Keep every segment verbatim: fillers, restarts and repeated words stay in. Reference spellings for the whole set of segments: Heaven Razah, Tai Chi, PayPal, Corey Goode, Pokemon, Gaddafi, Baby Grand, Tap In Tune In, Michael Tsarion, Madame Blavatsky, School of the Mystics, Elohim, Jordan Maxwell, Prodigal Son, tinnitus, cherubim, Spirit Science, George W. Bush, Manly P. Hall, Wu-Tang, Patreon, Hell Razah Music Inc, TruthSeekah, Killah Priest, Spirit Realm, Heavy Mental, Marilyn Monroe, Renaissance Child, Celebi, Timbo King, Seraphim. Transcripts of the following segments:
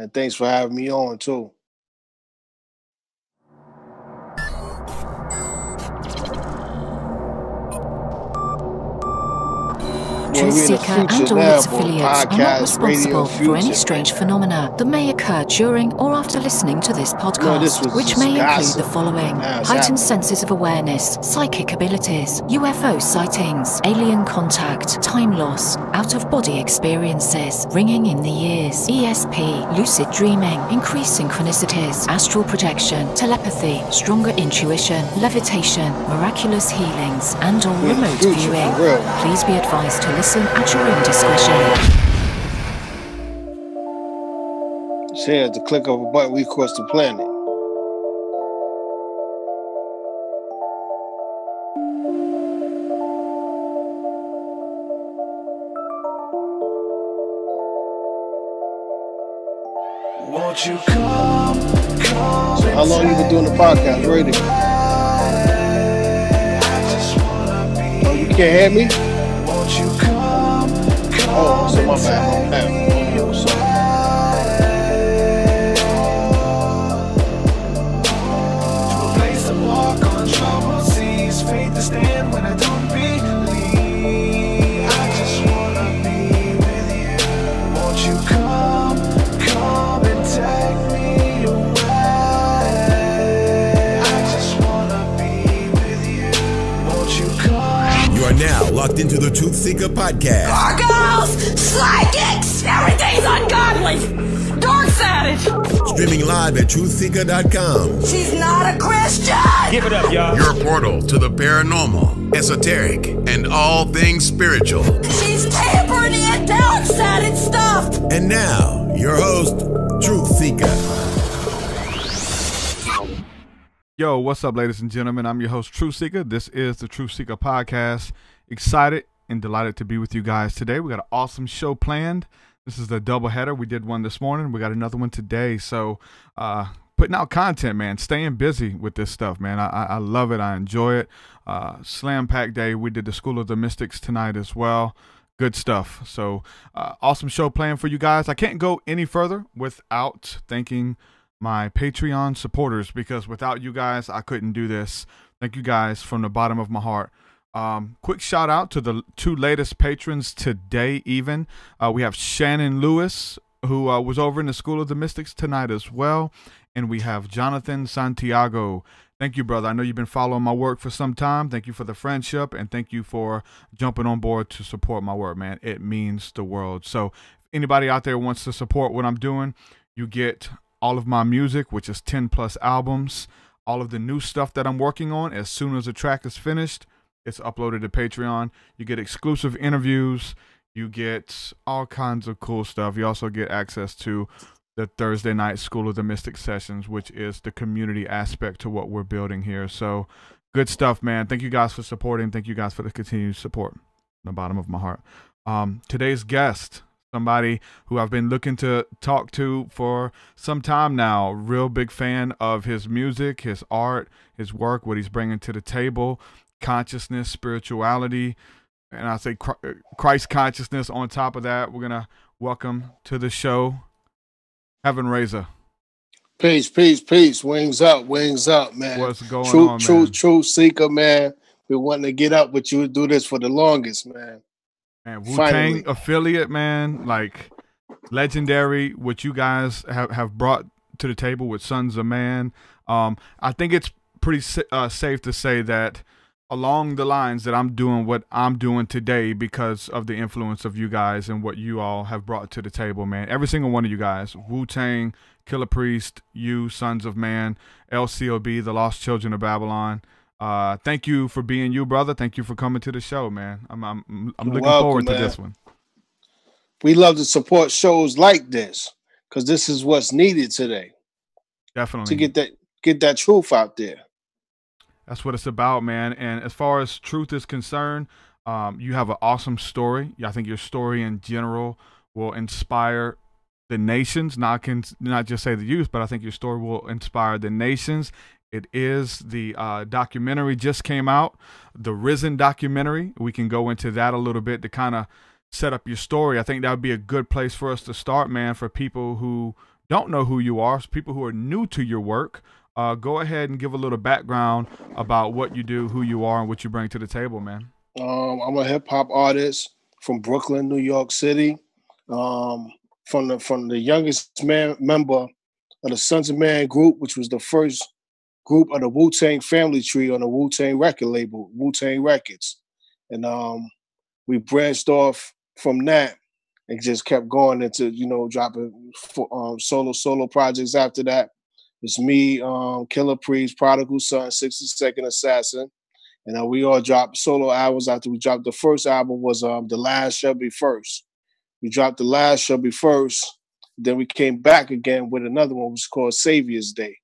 And thanks for having me on, too. TruthSeekah and all its affiliates are not responsible for any strange phenomena that may occur during or after listening to this podcast, no, this which may include the following: nah, heightened senses of awareness, psychic abilities, U F O sightings, alien contact, time loss, out-of-body experiences, ringing in the ears, E S P, lucid dreaming, increased synchronicities, astral projection, telepathy, stronger intuition, levitation, miraculous healings, and all yeah, remote future, viewing. Real. Please be advised to listen at your own discretion. Say at the click of a button, we cross the planet. Won't you come? Come so how long you been doing the podcast? Ready? Oh, you can't hear me? Oh, so my bad, my bad. Oh, to a place to walk on troubled seas, faith to stand when I don't believe. I just wanna be with you. Won't you come, come and take me away? I just wanna be with you. Won't you come? You are now locked into the TruthSeekah podcast. Argo! Psychics! Everything's ungodly! Dark savage! Streaming live at truth seekah dot com. She's not a Christian! Give it up, y'all. Your portal to the paranormal, esoteric, and all things spiritual. She's tampering in dark sided stuff! And now, your host, TruthSeekah. Yo, what's up, ladies and gentlemen? I'm your host, TruthSeekah. This is the TruthSeekah podcast. Excited and delighted to be with you guys today. We got an awesome show planned. This is the double header. We did one this morning. We got another one today. So uh, putting out content, man, staying busy with this stuff, man. I, I love it. I enjoy it. Uh, Slam Pack Day. We did the School of the Mystics tonight as well. Good stuff. So uh, awesome show planned for you guys. I can't go any further without thanking my Patreon supporters, because without you guys, I couldn't do this. Thank you guys from the bottom of my heart. Um, quick shout out to the two latest patrons today even. Uh, we have Shannon Lewis, who uh, was over in the School of the Mystics tonight as well. And we have Jonathan Santiago. Thank you, brother. I know you've been following my work for some time. Thank you for the friendship, and thank you for jumping on board to support my work, man. It means the world. So if anybody out there wants to support what I'm doing, you get all of my music, which is ten plus albums. All of the new stuff that I'm working on, as soon as a track is finished, it's uploaded to Patreon. You get exclusive interviews. You get all kinds of cool stuff. You also get access to the Thursday night School of the Mystic sessions, which is the community aspect to what we're building here. So good stuff, man. Thank you guys for supporting. Thank you guys for the continued support from the bottom of my heart. Um, today's guest, somebody who I've been looking to talk to for some time now. Real big fan of his music, his art, his work, what he's bringing to the table. Consciousness, spirituality, and I say Christ consciousness on top of that. We're gonna welcome to the show Heaven Razah. Peace, peace, peace. Wings up, wings up, man. What's going true, on, true, man? True Seeker, man. We wanting to get up with you, do this for the longest, man. Man, Wu-Tang affiliate, man, like legendary. What you guys have, have brought to the table with Sons of Man. Um, I think it's pretty uh, safe to say that, along the lines that I'm doing what I'm doing today because of the influence of you guys and what you all have brought to the table, man. Every single one of you guys, Wu-Tang, Killah Priest, you, Sons of Man, L C O B, The Lost Children of Babylon. Uh, thank you for being you, brother. Thank you for coming to the show, man. I'm I'm, I'm looking welcome, forward to man. This one. We love to support shows like this because this is what's needed today. Definitely. To get that get that truth out there. That's what it's about, man. And as far as truth is concerned, um, you have an awesome story. I think your story in general will inspire the nations. Not can not just say the youth, but I think your story will inspire the nations. It is the uh, documentary just came out, the Risen documentary. We can go into that a little bit to kind of set up your story. I think that would be a good place for us to start, man, for people who don't know who you are, people who are new to your work, uh, go ahead and give a little background about what you do, who you are, and what you bring to the table, man. Um, I'm a hip-hop artist from Brooklyn, New York City. Um, from the from the youngest man member of the Sons of Man group, which was the first group of the Wu-Tang family tree on the Wu-Tang record label, Wu-Tang Records. And um, we branched off from that and just kept going into, you know, dropping for, um, solo, solo projects after that. It's me, um, Killah Priest, Prodigal Son, sixty-second Assassin. And uh, we all dropped solo albums after we dropped. The first album was um, The Last Shall Be First. We dropped The Last Shall Be First. Then we came back again with another one, which was called Savior's Day.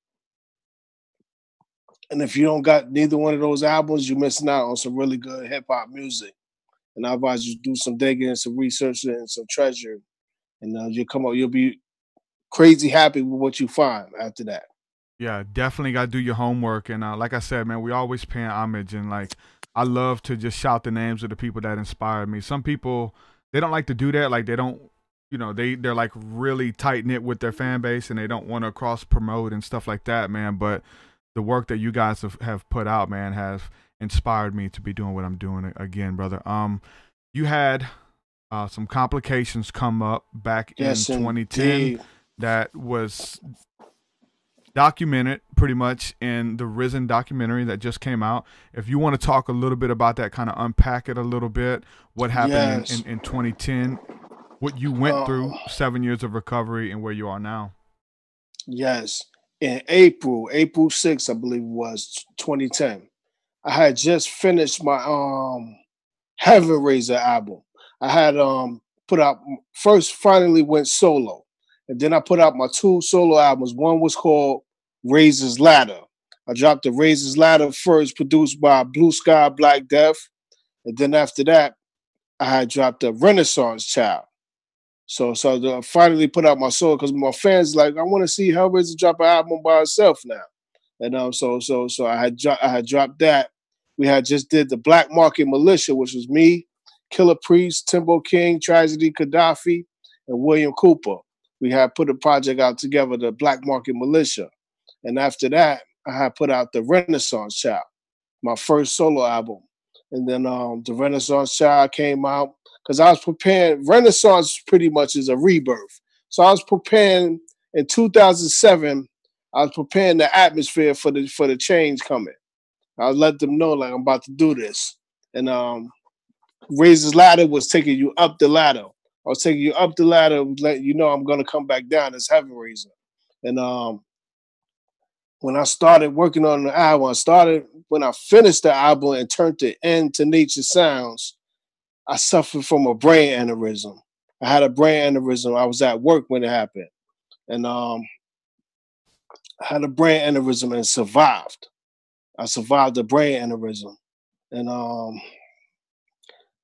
And if you don't got neither one of those albums, you're missing out on some really good hip-hop music. And I advise you to do some digging and some research and some treasure. And uh, you'll come up, you'll be crazy happy with what you find after that. Yeah, definitely got to do your homework. And uh, like I said, man, we always paying homage. And like, I love to just shout the names of the people that inspired me. Some people, they don't like to do that. Like they don't, you know, they, they're like really tight knit with their fan base and they don't want to cross promote and stuff like that, man. But the work that you guys have, have put out, man, has inspired me to be doing what I'm doing again, brother. Um, you had uh, some complications come up back yes, in twenty ten indeed. That was documented pretty much in the Risen documentary that just came out. If you want to talk a little bit about that, kind of unpack it a little bit, what happened yes. in, in, in twenty ten, what you went uh, through, seven years of recovery, and where you are now. Yes. In April, April sixth, I believe it was, twenty ten. I had just finished my um, Heaven Razah album. I had um, put out, first finally went solo. And then I put out my two solo albums. One was called Razor's Ladder. I dropped the Razor's Ladder first, produced by Blue Sky Black Death. And then after that, I had dropped the Renaissance Child. So so I finally put out my solo because my fans like, I want to see Hell Razah drop an album by itself now. And um, so so so I had I had dropped that. We had just did the Black Market Militia, which was me, Killah Priest, Timbo King, Tragedy Gaddafi, and William Cooper. We had put a project out together, the Black Market Militia. And after that, I had put out the Renaissance Child, my first solo album. And then um, the Renaissance Child came out because I was preparing. Renaissance pretty much is a rebirth. So I was preparing in two thousand seven. I was preparing the atmosphere for the for the change coming. I let them know, like, I'm about to do this. And um, Razor's Ladder was taking you up the ladder. I was taking you up the ladder, letting you know I'm going to come back down as Heaven Razah. And um, when I started working on the album, I started, when I finished the album and turned the end to Nature Sounds, I suffered from a brain aneurysm. I had a brain aneurysm. I was at work when it happened. And um, I had a brain aneurysm and survived. I survived the brain aneurysm. And um,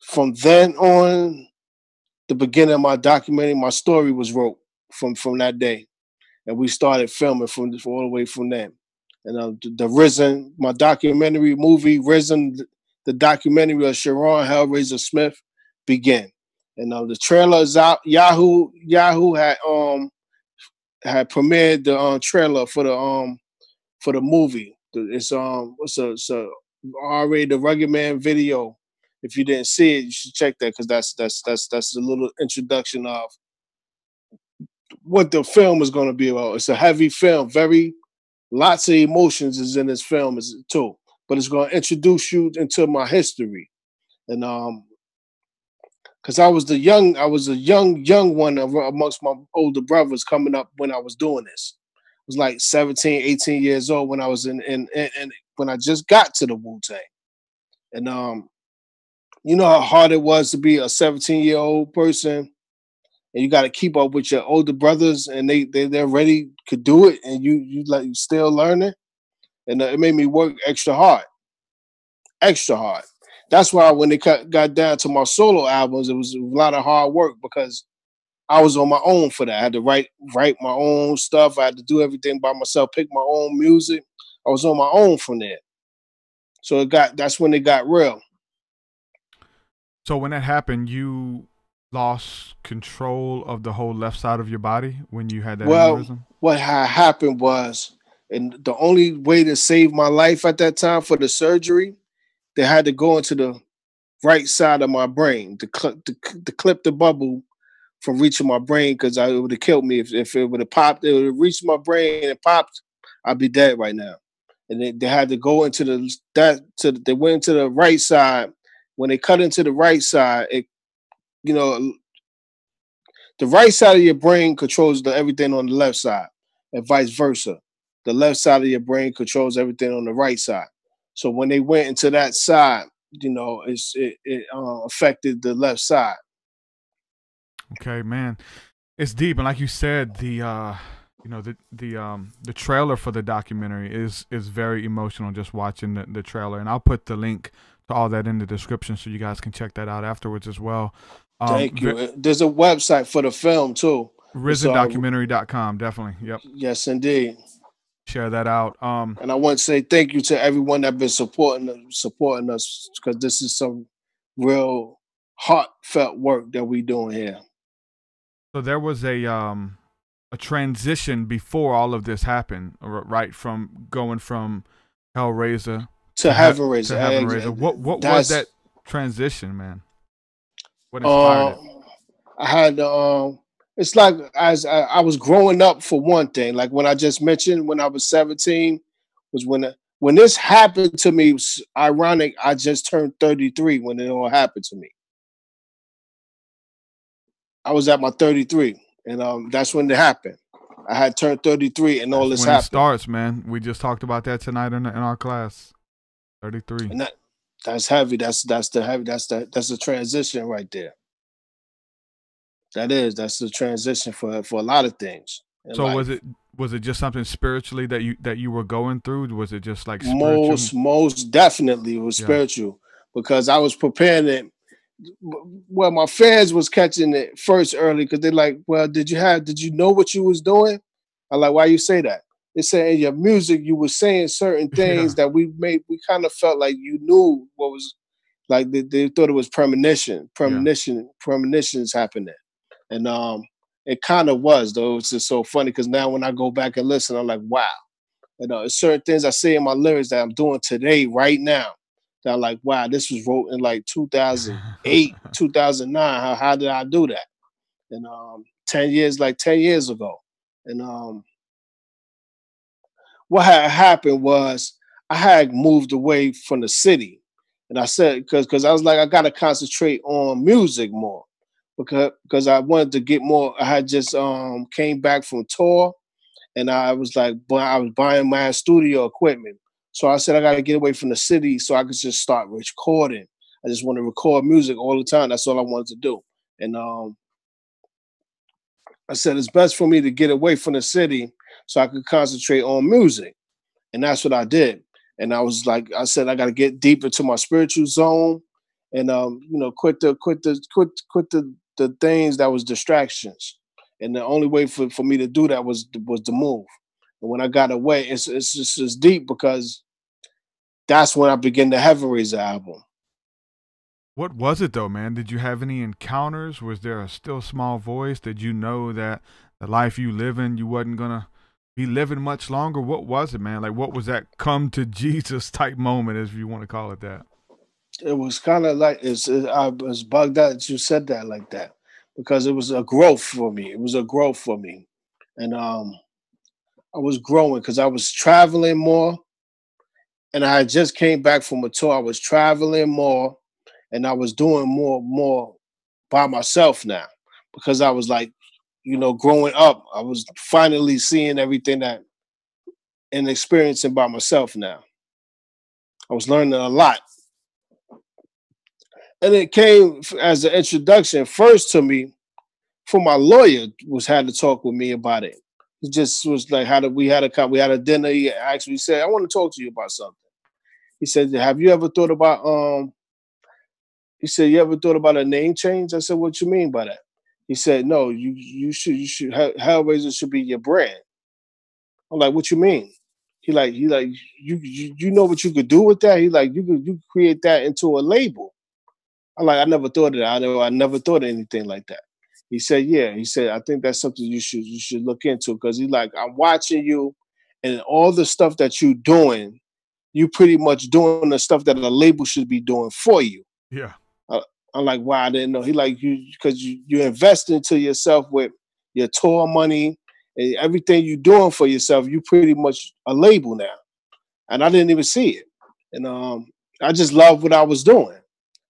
from then on, the beginning of my documentary, my story was wrote from, from that day. And we started filming from, from all the way from then. And uh, the, the Risen, my documentary movie, Risen, the documentary of Sharon Hell Razah Smith, began. And uh, the trailer is out. Yahoo Yahoo had um had premiered the um, trailer for the um for the movie. It's um it's a, it's a R-rated, the Rugged Man video. If you didn't see it, you should check that because that's that's that's that's a little introduction of what the film is going to be about. It's a heavy film, very lots of emotions is in this film is too, but it's going to introduce you into my history, and um, because I was the young, I was a young young one amongst my older brothers coming up when I was doing this. I was like seventeen, eighteen years old when I was in in, in, in when I just got to the Wu-Tang, and um. You know how hard it was to be a seventeen-year-old person, and you got to keep up with your older brothers, and they they they already could do it, and you you like you still learning, and it made me work extra hard, extra hard. That's why when it got down to my solo albums, it was a lot of hard work because I was on my own for that. I had to write write my own stuff. I had to do everything by myself, pick my own music. I was on my own from there, so it got that's when it got real. So when that happened, you lost control of the whole left side of your body when you had that well, aneurysm? What had happened was, and the only way to save my life at that time for the surgery, they had to go into the right side of my brain to, cl- to, to clip the bubble from reaching my brain, because it would have killed me. If, if it would have popped, it would have reached my brain and it popped, I'd be dead right now. And they, they had to go into the, that to they went into the right side. When they cut into the right side, it, you know, the right side of your brain controls the, everything on the left side, and vice versa. The left side of your brain controls everything on the right side. So when they went into that side, you know, it's, it, it uh, affected the left side. Okay, man, it's deep. And like you said, the uh, you know the the um, the trailer for the documentary is is very emotional. Just watching the, the trailer, and I'll put the link to all that in the description so you guys can check that out afterwards as well. Um, Thank you. Vi- There's a website for the film too. Risen Documentary dot com, definitely. Yep. Yes, indeed. Share that out. Um, and I want to say thank you to everyone that's been supporting supporting us, because this is some real heartfelt work that we doing here. So there was a um, a transition before all of this happened, right? From going from Hell Razah to, to Heaven Razah. To Heaven Razah. What what was that transition, man? What inspired uh, it? I had um. It's like as I, I was growing up, for one thing. Like when I just mentioned, when I was seventeen, was when when this happened to me. It was ironic. I just turned thirty-three when it all happened to me. I was at my thirty-three, and um, that's when it happened. I had turned thirty-three, and all that's this when happened. It starts, man. We just talked about that tonight in, in our class. Thirty-three. And that, that's heavy. That's that's the heavy. That's the that's the transition right there. That is, that's the transition for for a lot of things. So life. was it was it just something spiritually that you that you were going through? Was it just like spiritual? Most most definitely it was yeah. spiritual, because I was preparing it. Well, my fans was catching it first early, because they're like, "Well, did you have did you know what you was doing?" I'm like, "Why you say that?" They say, "In your music, you were saying certain things yeah. that we made. We kind of felt like you knew what was like. They, they thought it was premonition, premonition, yeah. premonitions happening." And um, it kind of was, though. It's just so funny, because now when I go back and listen, I'm like, wow. You know, it's certain things I say in my lyrics that I'm doing today, right now, that I'm like, wow, this was wrote in like two thousand eight, two thousand nine. How, how did I do that? And um, ten years, like ten years ago. And um, what had happened was I had moved away from the city. And I said, because because I was like, I got to concentrate on music more. Because, because I wanted to get more. I had just um, came back from tour, and I was like, I was buying my studio equipment. So I said, I got to get away from the city so I could just start recording. I just want to record music all the time. That's all I wanted to do. And um, I said, it's best for me to get away from the city so I could concentrate on music. And that's what I did. And I was like, I said, I got to get deep into my spiritual zone and, um, you know, quit the, quit the, quit, quit the, the things that was distractions. And the only way for, for me to do that was was to move. And when I got away, it's it's just it's deep, because that's when I began the Heaven Razah album. What was it though, man? Did you have any encounters? Was there a still small voice? Did you know that the life you live in, you wasn't gonna be living much longer? What was it, man? Like, what was that come to Jesus type moment, if you want to call it that? It was kind of like, it's, it, I was bugged out that you said that like that, because it was a growth for me. It was a growth for me. And um, I was growing because I was traveling more, and I just came back from a tour. I was traveling more, and I was doing more, more by myself now, because I was like, you know, growing up, I was finally seeing everything that and experiencing by myself now. I was learning a lot. And it came as an introduction first to me, for my lawyer was had to talk with me about it. He just was like, "How did we had a we had a dinner?" He actually said, "I want to talk to you about something." He said, "Have you ever thought about um?" He said, "You ever thought about a name change?" I said, "What you mean by that?" He said, "No, you you should you should Hell Razah should be your brand." I'm like, "What you mean?" He like he like you you you know what you could do with that? He like you could you could create that into a label. I'm like, I never thought of that. I know I never thought of anything like that. He said, yeah. He said, I think that's something you should you should look into, because he's like, I'm watching you and all the stuff that you're doing, you pretty much doing the stuff that a label should be doing for you. Yeah. I, I'm like, wow, I didn't know. He like, you because you you invest into yourself with your tour money and everything you're doing for yourself. You pretty much a label now. And I didn't even see it. And um, I just loved what I was doing.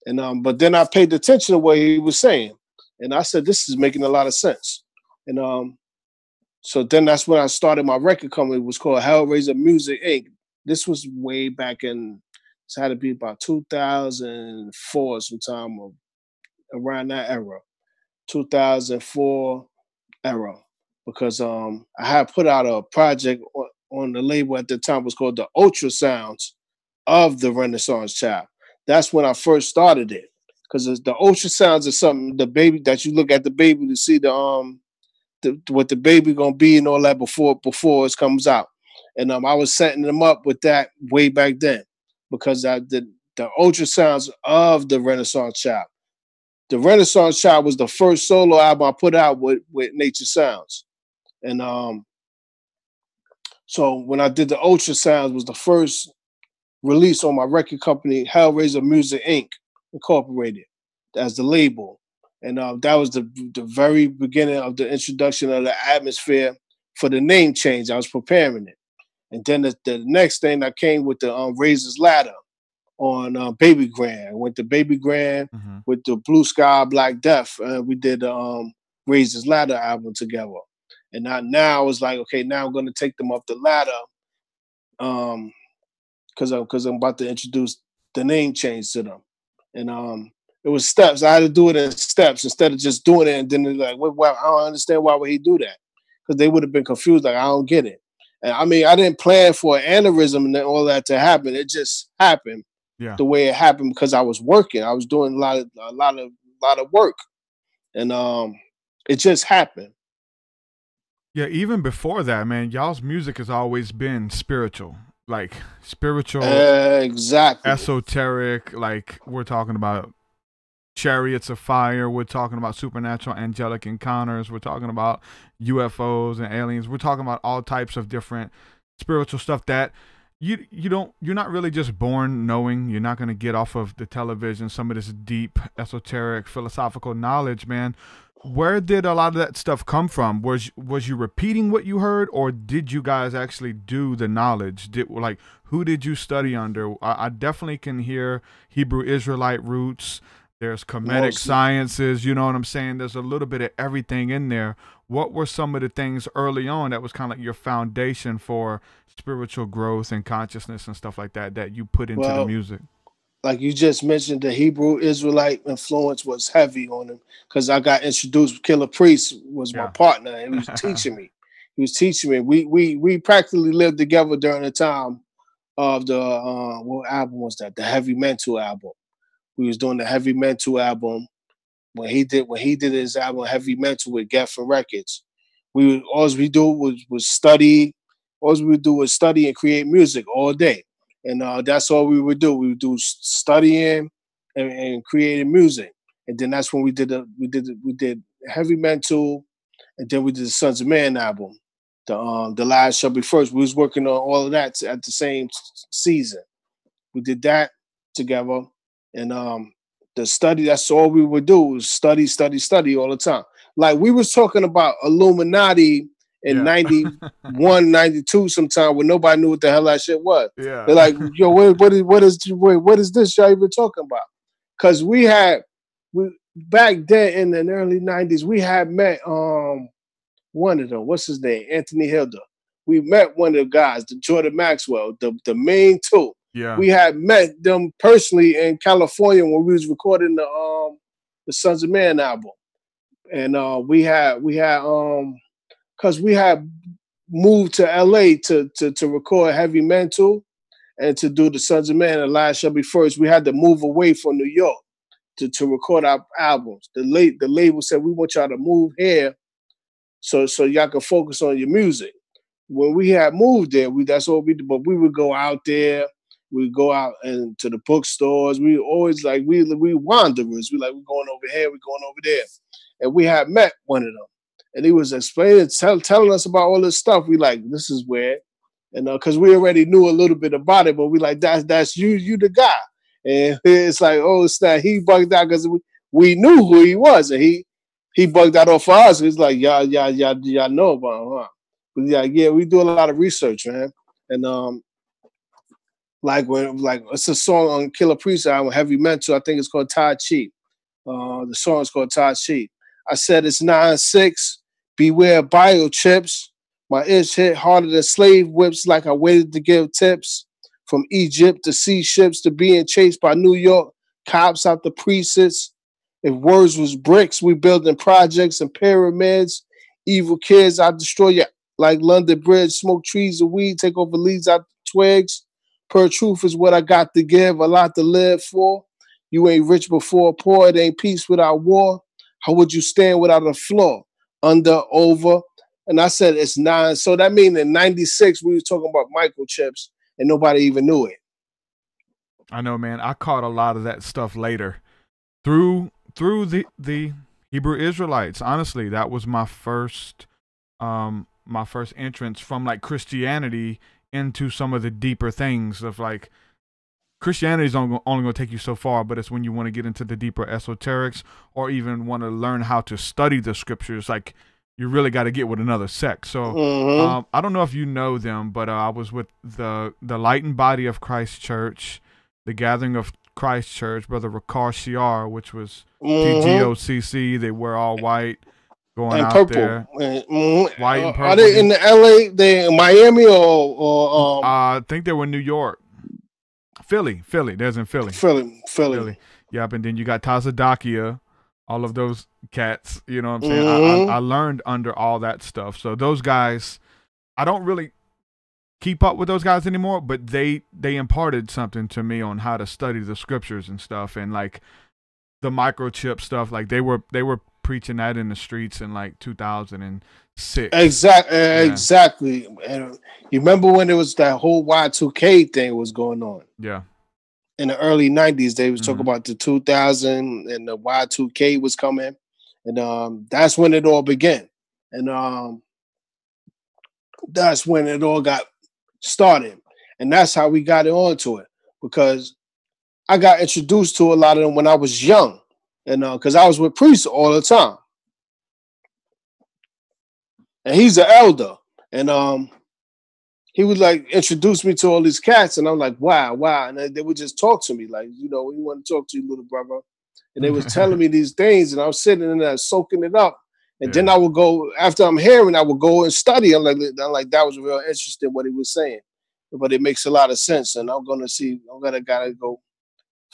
And um, but then I paid attention to what he was saying. And I said, this is making a lot of sense. And um, so then that's when I started my record company. It was called Hell Razah Music Incorporated. This was way back in, it's had to be about two thousand four, sometime or around that era, two thousand four era. Because um, I had put out a project on, on the label at the time. It was called the Ultrasounds of the Renaissance Child. That's when I first started it. Because the ultrasounds is something, the baby, that you look at the baby to see the um the, what the baby gonna be and all that before before it comes out. And um I was setting them up with that way back then, because I did the ultrasounds of the Renaissance Child. The Renaissance Child was the first solo album I put out with, with Nature Sounds. And um so when I did the ultrasounds, was the first release on my record company, Hell Razah Music Incorporated. Incorporated as the label. And uh, that was the the very beginning of the introduction of the atmosphere for the name change. I was preparing it. And then the, the next thing I came with the um, Razor's Ladder on uh, Baby Grand. Went to Baby Grand mm-hmm. with the Blue Sky Black Death. Uh, we did the um, Razor's Ladder album together. And I, now I was like, okay, now I'm going to take them up the ladder um, because I'm, I'm about to introduce the name change to them. And um, it was steps. I had to do it in steps instead of just doing it. And then they're like, well, well, I don't understand, why would he do that? Because they would have been confused. Like, I don't get it. And I mean, I didn't plan for an aneurysm and all that to happen. It just happened yeah. the way it happened, because I was working. I was doing a lot of a lot of a lot of work, and um, it just happened. Yeah. Even before that, man, y'all's music has always been spiritual. Like spiritual, uh, exactly, esoteric. Like we're talking about chariots of fire. We're talking about supernatural, angelic encounters. We're talking about U F Os and aliens. We're talking about all types of different spiritual stuff that you you don't you're not really just born knowing. You're not going to get off of the television some of this deep, esoteric, philosophical knowledge, man. Where did a lot of that stuff come from? Was was you repeating what you heard, or did you guys actually do the knowledge? Did like who did you study under? I, I definitely can hear Hebrew Israelite roots. There's comedic sciences. You know what I'm saying? There's a little bit of everything in there. What were some of the things early on that was kind of like your foundation for spiritual growth and consciousness and stuff like that that you put into well, the music? Like you just mentioned, the Hebrew Israelite influence was heavy on him, because I got introduced. Killah Priest was yeah. my partner, and he was teaching me. He was teaching me. We we we practically lived together during the time of the uh, what album was that? The Heavy Mental album. We was doing the Heavy Mental album when he did when he did his album Heavy Mental with Geffen Records. We would, all we do was was study. All we would do was study and create music all day. And uh, that's all we would do. We would do studying and, and creating music. And then that's when we did a, we did a, we did Heavy Mental, and then we did the Sons of Man album, the um, The Last Shall Be First. We was working on all of that at the same season. We did that together, and um, the study. That's all we would do was study, study, study all the time. Like we was talking about Illuminati. In yeah. ninety-one, ninety-two, sometime when nobody knew what the hell that shit was. Yeah. They're like, yo, what, what is what is what is this y'all even talking about? Because we had we back then in the early nineties, we had met um one of them. What's his name? Anthony Hilda. We met one of the guys, the Jordan Maxwell, the the main two. Yeah. We had met them personally in California when we was recording the um the Sons of Man album, and uh, we had we had um. Because we had moved to L A to, to, to record Heavy Mental and to do the Sons of Man and Last Shall Be First. We had to move away from New York to, to record our albums. The late the label said, we want y'all to move here so so y'all can focus on your music. When we had moved there, we that's all we did. But we would go out there. We go out and to the bookstores. We always like we we wanderers. We like we're going over here, we're going over there, and we had met one of them, and he was explaining, tell, telling us about all this stuff. We like, this is weird, and because uh, we already knew a little bit about it, but we like that's that's you, you the guy, and it's like oh, it's that he bugged out because we we knew who he was, and he he bugged out off of us. He's like y'all y'all y'all y'all know about him, huh? But yeah, yeah, we do a lot of research, man, and um. Like when, like it's a song on Killah Priest album, Heavy Mental. I think it's called Tai Chi. Uh, the song is called Tai Chi. I said it's nine six. Beware biochips. My itch hit harder than slave whips. Like I waited to give tips from Egypt to sea ships to being chased by New York cops out the precincts. If words was bricks, we building projects and pyramids. Evil kids, I destroy you like London Bridge. Smoke trees and weed, take over leaves out the twigs. Per truth is what I got to give, a lot to live for. You ain't rich before poor, it ain't peace without war. How would you stand without a floor? Under, over. And I said it's nine. So that means in ninety-six, we were talking about microchips and nobody even knew it. I know, man. I caught a lot of that stuff later. Through through the, the Hebrew Israelites, honestly, that was my first um, my first entrance from like Christianity into some of the deeper things of like Christianity's only going to take you so far, but it's when you want to get into the deeper esoterics or even want to learn how to study the scriptures. Like you really got to get with another sect. So mm-hmm. um, I don't know if you know them, but uh, I was with the, the Lightened Body of Christ Church, the Gathering of Christ Church, Brother Rakar Shiar, which was mm-hmm. T G O C C. They were all white. Going and out purple. There. Mm-hmm. White and purple. Are they in the L A, they in Miami, or, or um... uh, I think they were in New York. Philly, Philly. There's in Philly. Philly, Philly. Philly. Yep, and then you got Tazadakia, all of those cats, you know what I'm saying? Mm-hmm. I, I, I learned under all that stuff. So those guys, I don't really keep up with those guys anymore, but they, they imparted something to me on how to study the scriptures and stuff, and like the microchip stuff. Like they were, they were preaching that in the streets in like two thousand six. Exactly. Yeah. Exactly. And you remember when there was that whole Y two K thing was going on? Yeah. In the early nineties, they was mm-hmm. talking about the two thousand and the Y two K was coming. And um, that's when it all began. And um, that's when it all got started. And that's how we got onto it, because I got introduced to a lot of them when I was young. And because uh, I was with priests all the time, and he's an elder, and um, he would like introduce me to all these cats, and I'm like, wow, wow, and they, they would just talk to me, like, you know, we want to talk to you, little brother, and they was telling me these things, and I was sitting and I was soaking it up, and yeah. then I would go after I'm hearing, I would go and study. I'm like, I'm like, that was real interesting what he was saying, but it makes a lot of sense, and I'm gonna see, I'm gonna gotta go.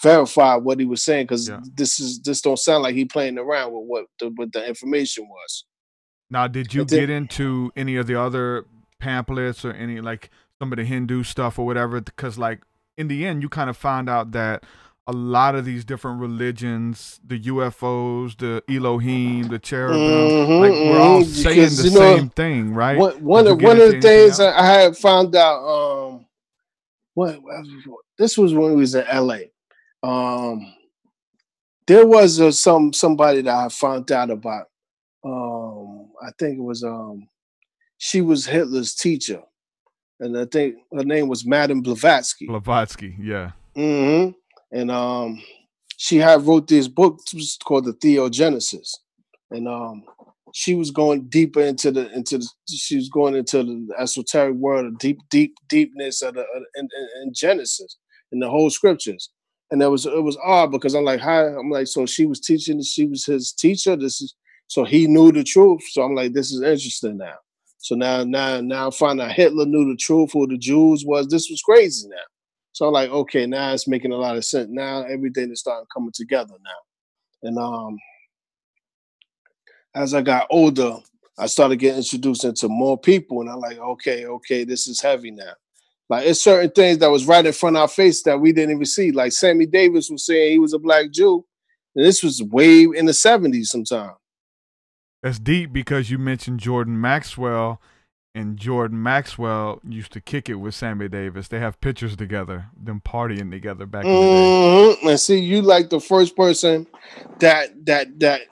Verify what he was saying, because yeah. this is this don't sound like he playing around with what the, what the information was. Now, did you then, get into any of the other pamphlets or any like some of the Hindu stuff or whatever? Because like in the end, you kind of find out that a lot of these different religions, the U F Os, the Elohim, the cherubim, mm-hmm, like we're all mm-hmm, saying the you know, same thing, right? One, one of one of the things else? I had found out. Um, what this was when we was in L A. Um, there was uh, some somebody that I found out about. Um, I think it was um, she was Hitler's teacher, and I think her name was Madame Blavatsky. Blavatsky, yeah. Mm-hmm. And um, she had wrote this book called The Theogenesis, and um, she was going deeper into the into the, she was going into the esoteric world, the deep deep deepness of the uh, in, in Genesis and the whole scriptures. And that was it was odd because I'm like, hi, I'm like, so she was teaching, she was his teacher. This is so he knew the truth. So I'm like, this is interesting now. So now, now, now I find out Hitler knew the truth, who the Jews was. This was crazy now. So I'm like, okay, now it's making a lot of sense. Now everything is starting coming together now. And um, as I got older, I started getting introduced into more people, and I'm like, okay, okay, this is heavy now. Like, it's certain things that was right in front of our face that we didn't even see. Like, Sammy Davis was saying he was a black Jew. And this was way in the seventies sometime. That's deep because you mentioned Jordan Maxwell and Jordan Maxwell used to kick it with Sammy Davis. They have pictures together, them partying together back mm-hmm. in the day. And see, you like the first person that that that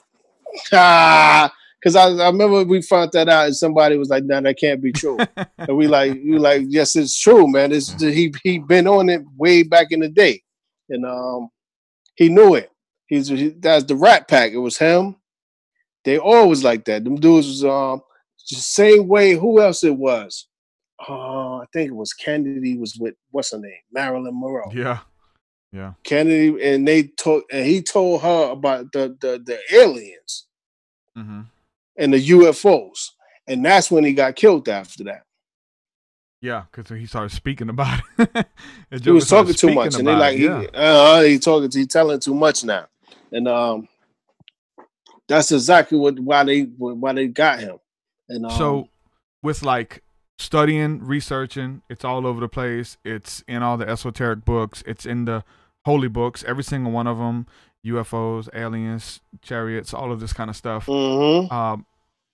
ah, because I, I remember we found that out, and somebody was like, "No, nah, that can't be true." And we like, you like, yes, it's true, man. It's he he been on it way back in the day, and um, he knew it. He's he, that's the Rat Pack. It was him. They always like that. Them dudes was um. The same way, who else it was? Uh, I think it was Kennedy was with, what's her name? Marilyn Monroe. Yeah. Yeah. Kennedy, and they told, and he told her about the the, the aliens mm-hmm. and the U F Os. And that's when he got killed after that. Yeah, because he started speaking about it. He was talking too much. And they like, yeah. he, uh, he talking, he telling too much now. And um, that's exactly what why they why they got him. And, um, so with like studying, researching, it's all over the place. It's in all the esoteric books. It's in the holy books, every single one of them, U F Os, aliens, chariots, all of this kind of stuff. Mm-hmm. Um,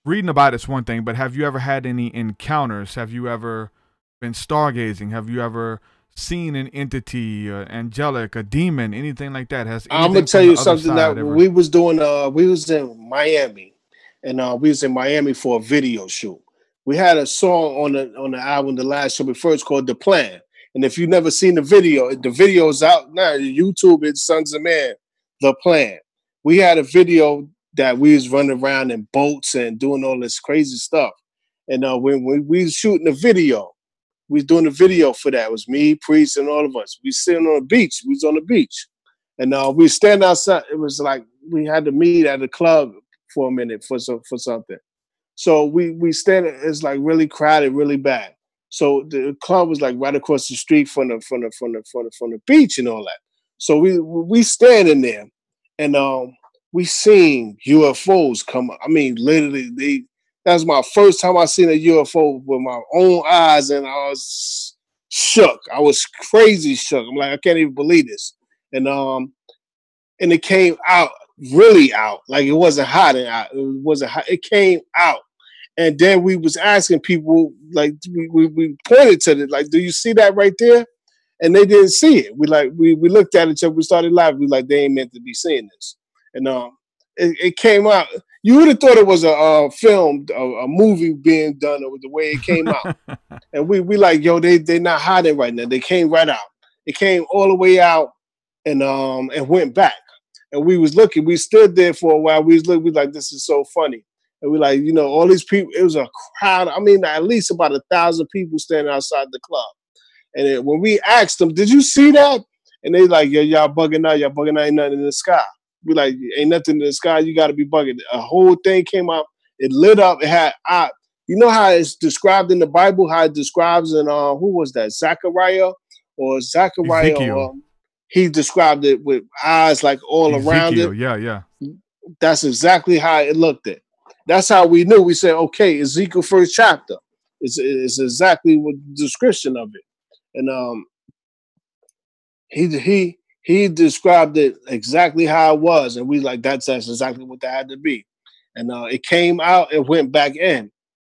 reading about it's one thing, but have you ever had any encounters? Have you ever been stargazing? Have you ever seen an entity, uh, angelic, a demon, anything like that? Has I'm going to tell you something that ever... we was doing, uh, we was in Miami. And uh, we was in Miami for a video shoot. We had a song on the on the album The Last Shall Be First called The Plan. And if you've never seen the video, the video's out now. YouTube, it's Sons of Man, The Plan. We had a video that we was running around in boats and doing all this crazy stuff. And uh, when, when we was shooting the video, we was doing the video for that. It was me, Priest, and all of us. We sitting on the beach. We was on the beach. And uh, we stand outside. It was like we had to meet at a club for a minute for so, for something. So we we stand, it's like really crowded, really bad. So the club was like right across the street from the from the from the from the, from the beach and all that. So we we stand in there, and um we seen U F Os come up. I mean, literally, they that was my first time I seen a U F O with my own eyes, and I was shook. I was crazy shook. I'm like, I can't even believe this. And um and it came out. Really out, like it wasn't hot and out. It wasn't hot. It came out, and then we was asking people, like we, we, we pointed to it, like, "Do you see that right there?" And they didn't see it. We like we we looked at each other. We started laughing. We like, they ain't meant to be seeing this, and um, it, it came out. You would have thought it was a, a film, a, a movie being done with the way it came out. And we we like, yo, they they not hiding right now. They came right out. It came all the way out, and um, and went back. And we was looking, we stood there for a while. We was looking, we like, this is so funny. And we like, you know, all these people, it was a crowd. I mean, at least about a thousand people standing outside the club. And it, when we asked them, "Did you see that?" And they like, "Yeah, y'all bugging out, y'all bugging out, ain't nothing in the sky." We like, ain't nothing in the sky, you gotta be bugging. A whole thing came up, it lit up, it had I, you know how it's described in the Bible, how it describes in uh who was that? Zechariah or Zechariah Ezekiel. Or, um, he described it with eyes like all Ezekiel, around it. Yeah, yeah. That's exactly how it looked at. That's how we knew. We said, okay, Ezekiel first chapter. It's, it's exactly what the description of it. And um, he he he described it exactly how it was. And we like, that's, that's exactly what that had to be. And uh, it came out, it went back in.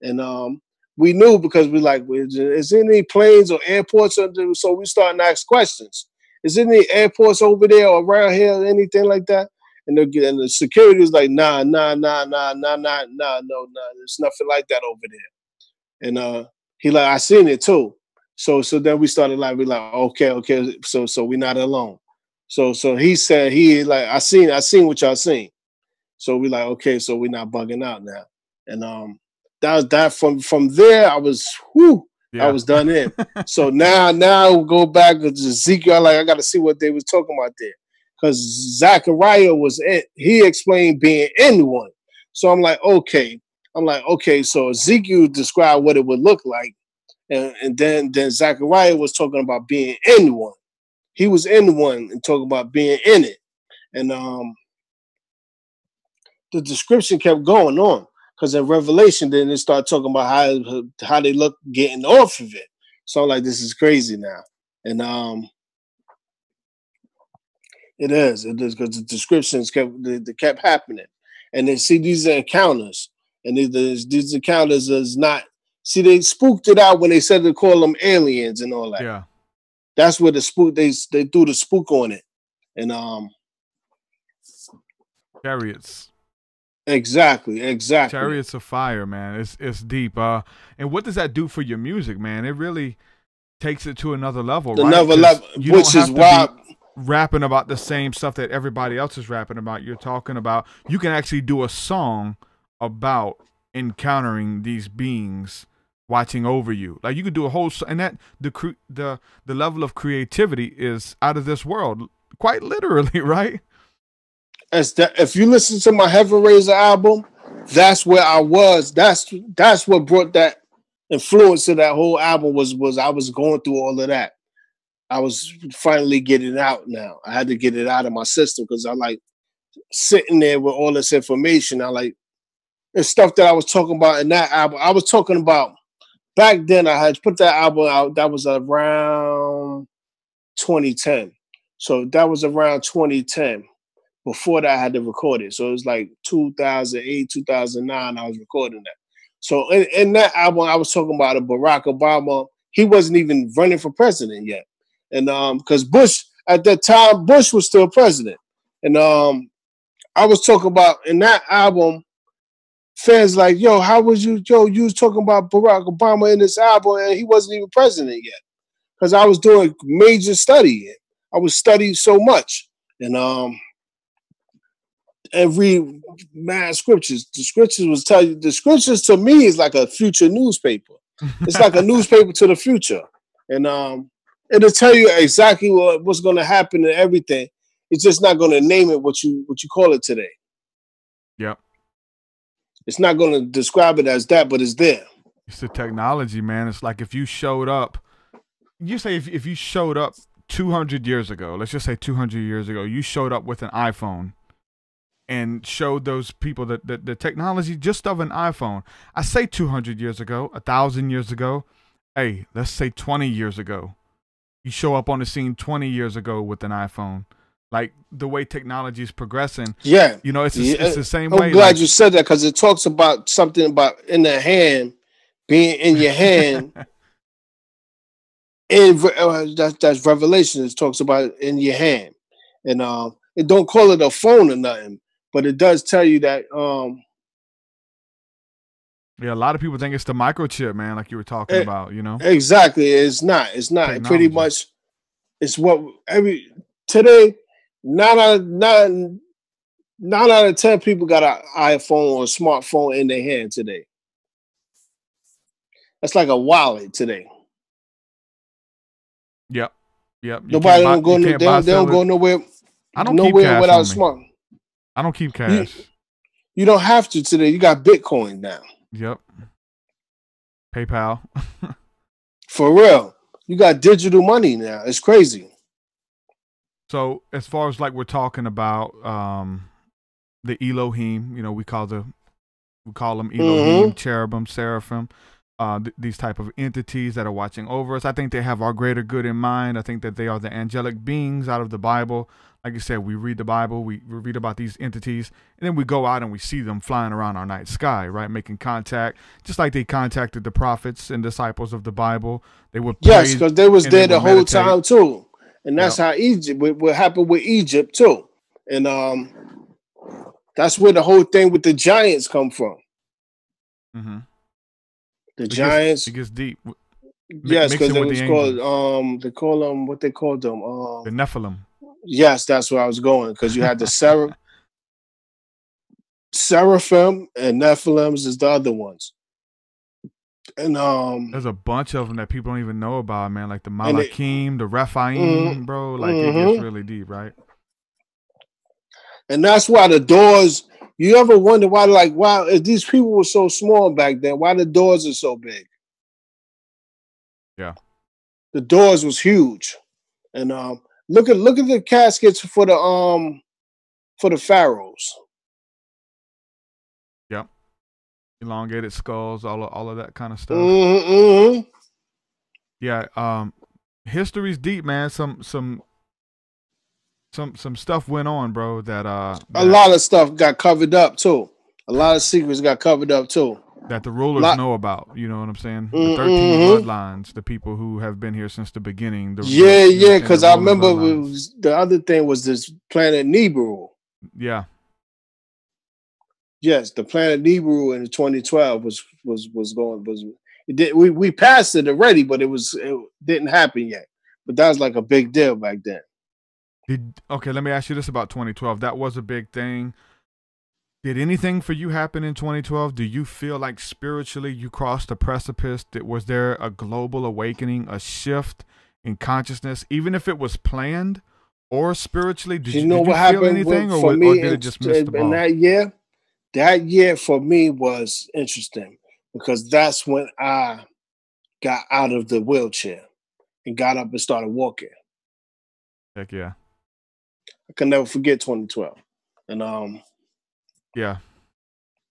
And um, we knew because we like, is there any planes or airports? So we started to ask questions. Is there any airports over there or around here or anything like that? And the, and the security was like, nah, nah, nah, nah, nah, nah, nah, no, nah. There's nothing like that over there. And uh, he like, I seen it too. So so then we started like, we like, okay, okay. So so we not alone. So so he said, he like, I seen, I seen what y'all seen. So we like, okay, so we not bugging out now. And um, that was that from, from there, I was, whoo. Yeah. I was done in. So now, now we'll go back to Ezekiel. Like, I got to see what they was talking about there. Because Zechariah was in. He explained being in one. So I'm like, okay. I'm like, okay. So Ezekiel described what it would look like. And, and then, then Zechariah was talking about being in one. He was in one and talking about being in it. And um, the description kept going on. Because in Revelation, then they start talking about how how they look getting off of it. So I'm like, this is crazy now. And um, it is. It is because the descriptions kept they, they kept happening. And they see these encounters. And these, these encounters is not See, they spooked it out when they said to call them aliens and all that. Yeah, that's where the spook they they threw the spook on it, and um, chariots. Exactly, exactly. Chariots of Fire, man. It's it's deep. Uh, and what does that do for your music, man? It really takes it to another level, right? Another level, which is why rapping about the same stuff that everybody else is rapping about. You're talking about you can actually do a song about encountering these beings watching over you. Like you could do a whole and that the the the level of creativity is out of this world, quite literally, right? As that, if you listen to my Heaven Razah album, that's where I was. That's that's what brought that influence to that whole album. Was was I was going through all of that. I was finally getting it out now. I had to get it out of my system because I like sitting there with all this information. I like the stuff that I was talking about in that album. I was talking about back then. I had put that album out. That was around twenty ten. So that was around twenty ten. Before that, I had to record it. So it was like two thousand eight, two thousand nine, I was recording that. So in, in that album, I was talking about Barack Obama. He wasn't even running for president yet. And um, because Bush, at that time, Bush was still president. And um, I was talking about, in that album, fans like, yo, how was you, yo, you was talking about Barack Obama in this album and he wasn't even president yet. Because I was doing major studying. I was studying so much. And, um, and read mad scriptures. The scriptures was tell you the scriptures to me is like a future newspaper. It's like a newspaper to the future, and um, it'll tell you exactly what, what's going to happen and everything. It's just not going to name it what you what you call it today. Yep. It's not going to describe it as that, but it's there. It's the technology, man. It's like if you showed up, you say if if you showed up two hundred years ago, let's just say two hundred years ago, you showed up with an iPhone. And showed those people that the, the technology just of an iPhone. I say two hundred years ago, one thousand years ago. Hey, let's say twenty years ago. You show up on the scene twenty years ago with an iPhone. Like the way technology is progressing. Yeah. You know, it's, a, yeah. it's the same I'm way. I'm glad like, you said that because it talks about something about in the hand, being in your hand. in, uh, that, that's Revelation. It talks about in your hand. And uh, it don't call it a phone or nothing. But it does tell you that. Um, yeah, a lot of people think it's the microchip, man, like you were talking it, about, you know? Exactly. It's not. It's not. Technology. Pretty much, it's what every today, nine out of, nine, nine out of ten people got an iPhone or a smartphone in their hand today. That's like a wallet today. Yep. Yep. You Nobody don't buy, go. No, they don't, they don't go nowhere. I don't nowhere without a smartphone. I don't keep cash. You, you don't have to today. You got Bitcoin now. Yep. PayPal. For real. You got digital money now. It's crazy. So as far as like we're talking about um, the Elohim, you know, we call the we call them Elohim, mm-hmm. cherubim, seraphim, uh, th- these type of entities that are watching over us. I think they have our greater good in mind. I think that they are the angelic beings out of the Bible. Like you said, we read the Bible, we, we read about these entities, and then we go out and we see them flying around our night sky, right? Making contact, just like they contacted the prophets and disciples of the Bible. They would yes, because they was there the whole meditate. time too, and that's yep. how Egypt what happened with Egypt too, and um, that's where the whole thing with the giants come from. Mm-hmm. The it giants, gets, it gets deep. M- yes, because they was called um, they call them what they called them um, the Nephilim. Yes, that's where I was going because you had the seraph, seraphim and Nephilims is the other ones, and um, there's a bunch of them that people don't even know about, man. Like the Malachim, it, the Rephaim, mm, bro. Like mm-hmm. it gets really deep, right? And that's why the doors. You ever wonder why? Like, wow, if these people were so small back then, why the doors are so big? Yeah, the doors was huge, and um. Look at look at the caskets for the um for the pharaohs. Yep, elongated skulls, all of, all of that kind of stuff. Mm-hmm. Yeah, um, history's deep, man. Some some some some stuff went on, bro. That uh, that... a lot of stuff got covered up too. A lot of secrets got covered up too. that the rulers Lot. know about. You know what I'm saying? The mm-hmm. thirteen bloodlines, the people who have been here since the beginning. The, yeah, the, yeah, because I remember it was, the other thing was this planet Nibiru. Yeah. Yes, the planet Nibiru in twenty twelve was was was going was it did we we passed it already, but it was it didn't happen yet. But that was like a big deal back then. Did, okay, let me ask you this about twenty twelve. That was a big thing. Did anything for you happen in twenty twelve? Do you feel like spiritually you crossed a precipice? Was there a global awakening, a shift in consciousness, even if it was planned or spiritually? Did you, you know did what you happened feel anything, with, for or, me or did it just miss the ball? In that year, that year for me was interesting because that's when I got out of the wheelchair and got up and started walking. Heck yeah. I can never forget twenty twelve. And, um, yeah,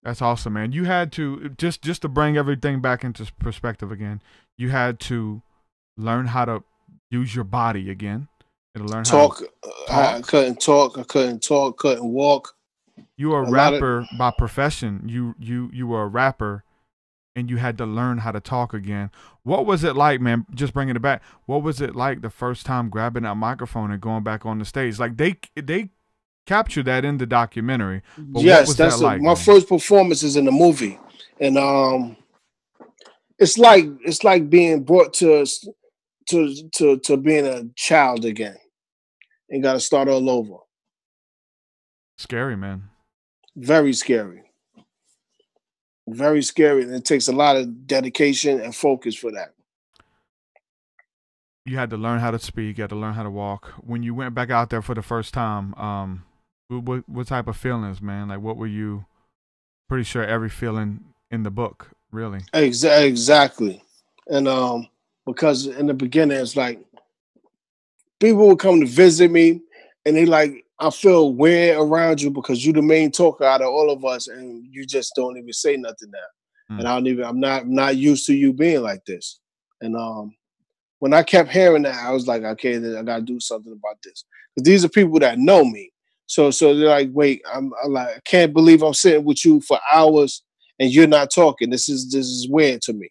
that's awesome, man. You had to just just to bring everything back into perspective again. You had to learn how to use your body again. It'll learn talk, how to talk. I couldn't talk. I couldn't talk. Couldn't walk. You are a rapper of... by profession. You you you were a rapper, and you had to learn how to talk again. What was it like, man? Just bringing it back. What was it like the first time grabbing that microphone and going back on the stage? Like they they. Capture that in the documentary. But yes, what was that's that like, a, my man? First performance is in the movie, and um, it's like it's like being brought to to to to being a child again, and got to start all over. Scary, man. Very scary. Very scary, and it takes a lot of dedication and focus for that. You had to learn how to speak. You had to learn how to walk. When you went back out there for the first time, um. What, what type of feelings, man? Like, what were you? Pretty sure every feeling in the book, really. Exactly, and um, because in the beginning, it's like people would come to visit me, and they like, I feel weird around you because you're the main talker out of all of us, and you just don't even say nothing now. Mm. And I don't even, I'm not, I'm not used to you being like this. And um, when I kept hearing that, I was like, okay, then I gotta do something about this because these are people that know me. So, so they're like, wait, I'm, I'm like, I can't believe I'm sitting with you for hours and you're not talking. This is this is weird to me,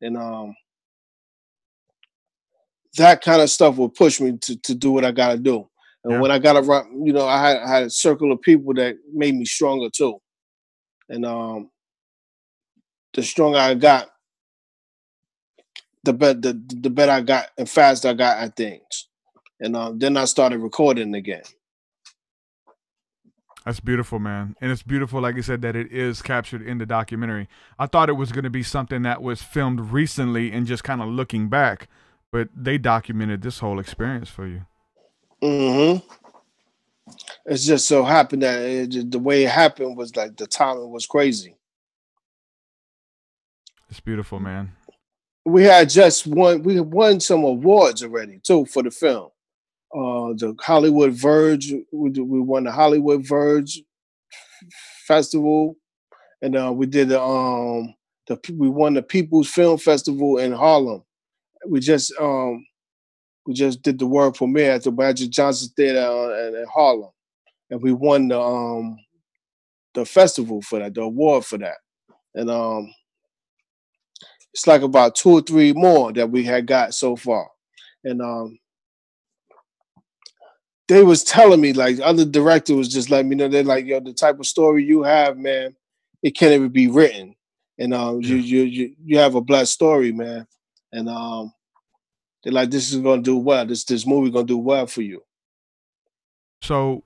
and um, that kind of stuff will push me to, to do what I gotta do. And yeah. when I got around, you know, I had, I had a circle of people that made me stronger too, and um, the stronger I got, the better the the better I got and faster I got at things, and um, then I started recording again. That's beautiful, man. And it's beautiful, like you said, that it is captured in the documentary. I thought it was going to be something that was filmed recently and just kind of looking back, but they documented this whole experience for you. Mm-hmm. It's just so happened that it, the way it happened was like the timing was crazy. It's beautiful, man. We had just won, we won some awards already, too, for the film. Uh, the Hollywood Verge, we, we won the Hollywood Verge Festival, and uh, we did the um the we won the People's Film Festival in Harlem. We just um we just did the world premiere at the Magic Johnson Theater in, in Harlem, and we won the um the festival for that, the award for that, and um it's like about two or three more that we had got so far, and um. They was telling me, like, other director was just letting me know, they're like, yo, the type of story you have, man, it can't even be written. And um, yeah. you, you you you have a black story, man. And um, they're like, this is going to do well. This this movie going to do well for you. So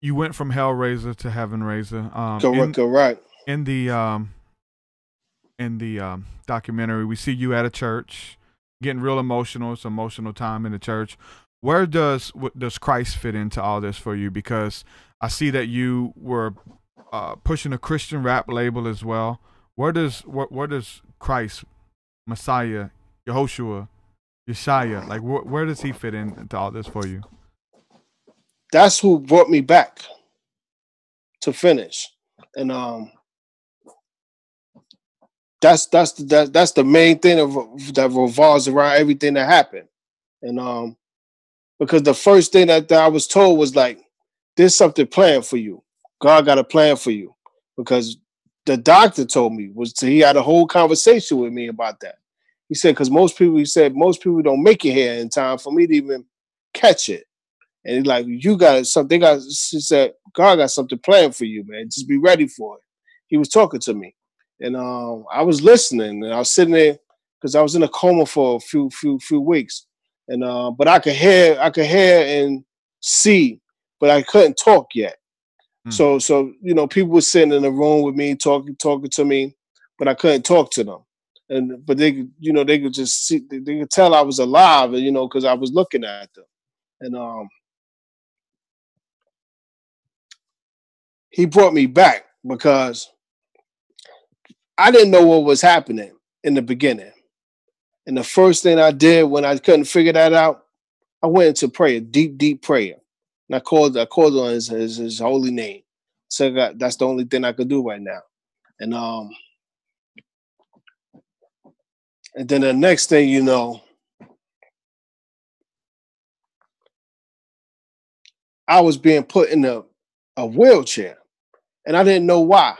you went from Hell Razah to Heaven Razah. Um, correct, in, correct. In the, um, in the um, documentary, we see you at a church, getting real emotional. It's an emotional time in the church. Where does does Christ fit into all this for you? Because I see that you were uh, pushing a Christian rap label as well. Where does where, where does Christ, Messiah, Yehoshua, Yeshaya, like wh- where does he fit in, into all this for you? That's who brought me back to finish, and um, that's that's the, that, that's the main thing that, that revolves around everything that happened, and um. Because the first thing that, that I was told was like, there's something planned for you. God got a plan for you. Because the doctor told me was to, he had a whole conversation with me about that. He said, because most people, he said, most people don't make it here in time for me to even catch it. And he's like, you got something. Got, he said, God got something planned for you, man. Just be ready for it. He was talking to me. And um, I was listening. And I was sitting there because I was in a coma for a few few, few weeks. And uh, But I could hear I could hear and see, but I couldn't talk yet. Mm. So, so you know, people were sitting in the room with me, talking talking to me, but I couldn't talk to them. And but they, you know, they could just see, they, they could tell I was alive, you know, because I was looking at them. And um, he brought me back because I didn't know what was happening in the beginning. And the first thing I did when I couldn't figure that out, I went into prayer, deep, deep prayer. And I called, I called on his, his, his holy name. So God, that's the only thing I could do right now. And um. And then the next thing you know, I was being put in a, a wheelchair, and I didn't know why.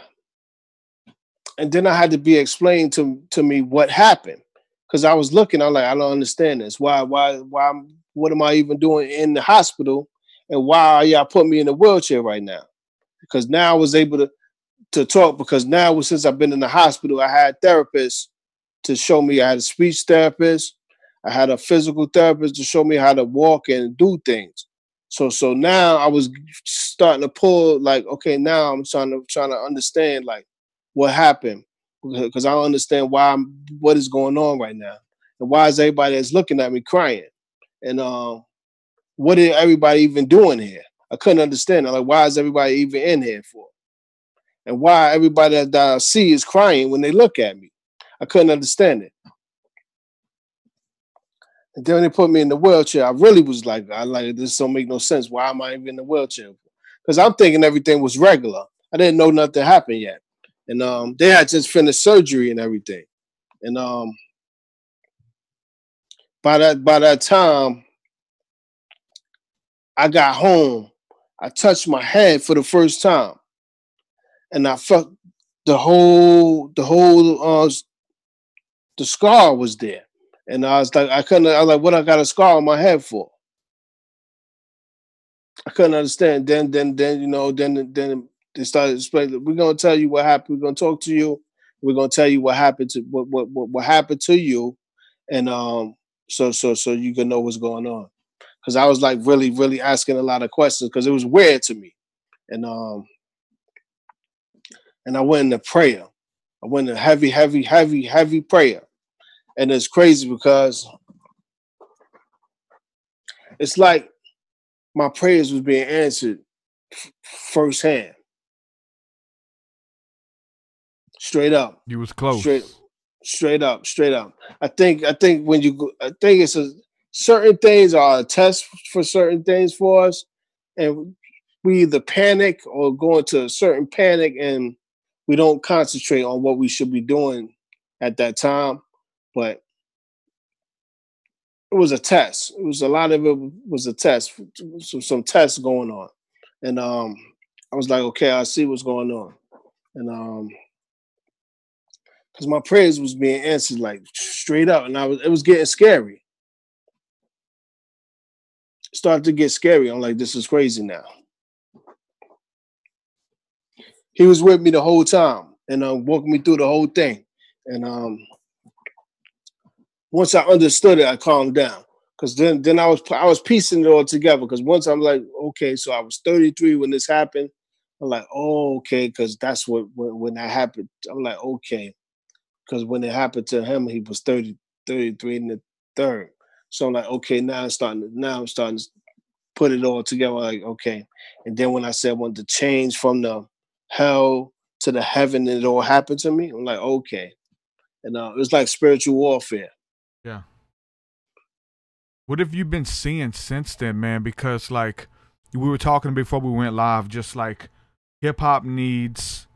And then I had to be explained to, to me what happened, because I was looking. I'm like, I don't understand this. Why? Why? Why? What am I even doing in the hospital? And why are y'all putting me in a wheelchair right now? Because now I was able to to talk. Because now, since I've been in the hospital, I had therapists to show me. I had a speech therapist, I had a physical therapist to show me how to walk and do things. So, so now I was starting to pull, like, okay, now I'm trying to trying to understand, like, what happened, because I don't understand why I'm, what is going on right now, and why is everybody that's looking at me crying, and um, what is everybody even doing here? I couldn't understand. I'm like, why is everybody even in here for, and why everybody that I see is crying when they look at me? I couldn't understand it. And then when they put me in the wheelchair, I really was like, I like this don't make no sense. Why am I even in the wheelchair? Because I'm thinking everything was regular. I didn't know nothing happened yet. And um, they had just finished surgery and everything. And um, by that by that time, I got home. I touched my head for the first time. And I felt the whole, the whole uh, the scar was there, and I was like, I couldn't. I was like, what I got a scar on my head for? I couldn't understand. Then, then, then, you know, then, then they started explaining. We're gonna tell you what happened. We're gonna talk to you. We're gonna tell you what happened to what what what, what happened to you, and um, so so so you can know what's going on. Because I was like really really asking a lot of questions because it was weird to me, and um, and I went into prayer. I went in heavy, heavy, heavy, heavy prayer. And it's crazy because it's like my prayers was being answered firsthand. Straight up. You was close. Straight, straight up, straight up. I think I think when you go, I think it's a certain things are a test for certain things for us. And we either panic or go into a certain panic and we don't concentrate on what we should be doing at that time, but it was a test. It was a lot of it was a test, some, some tests going on. And um, I was like, okay, I see what's going on. And um, because my prayers was being answered like straight up, and I was, it was getting scary. It started to get scary. I'm like, this is crazy now. He was with me the whole time and uh, walked me through the whole thing. And um, once I understood it, I calmed down. Because then then I was I was piecing it all together. Because once I'm like, okay, so I was thirty-three when this happened. I'm like, oh, okay, because that's what when, when that happened. I'm like, okay, because when it happened to him, he was thirty, thirty-three in the third. So I'm like, okay, now I'm starting. Now I'm starting to put it all together. Like, okay. And then when I said I wanted to change from the hell to the heaven, and it all happened to me. I'm like, okay. And uh, it was like spiritual warfare. Yeah. What have you been seeing since then, man? Because like we were talking before we went live, just like hip hop needs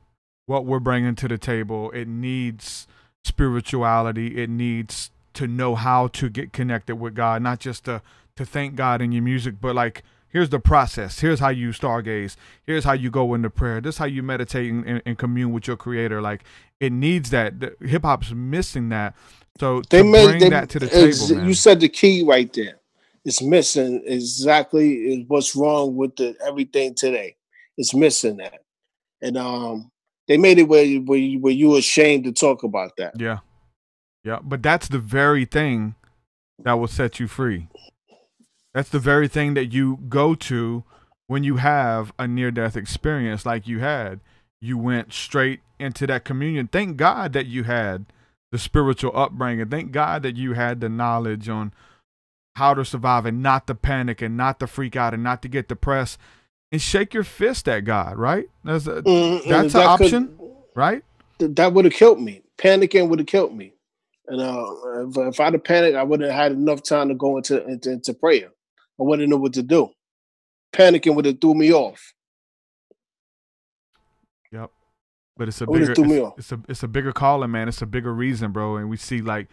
what we're bringing to the table. It needs spirituality. It needs to know how to get connected with God, not just to, to thank God in your music, but like here's the process. Here's how you stargaze. Here's how you go into prayer. This is how you meditate and, and, and commune with your creator. Like, it needs that. The, hip-hop's missing that. So they to made, bring they, that to the table, man. You said the key right there. It's missing exactly what's wrong with the, everything today. It's missing that. And um, they made it where you, where you, where you were ashamed to talk about that. Yeah. Yeah, but that's the very thing that will set you free. That's the very thing that you go to when you have a near-death experience like you had. You went straight into that communion. Thank God that you had the spiritual upbringing. Thank God that you had the knowledge on how to survive and not to panic and not to freak out and not to get depressed. And shake your fist at God, right? That's a, mm-hmm. that's an that option, could, right? Th- that would have killed me. Panicking would have killed me. And uh, if, if I'd have panicked, I wouldn't have had enough time to go into, into, into prayer. I wouldn't know what to do. Panicking would have threw me off. Yep. But it's a bigger it's, it's a it's a bigger calling, man. It's a bigger reason, bro. And we see, like,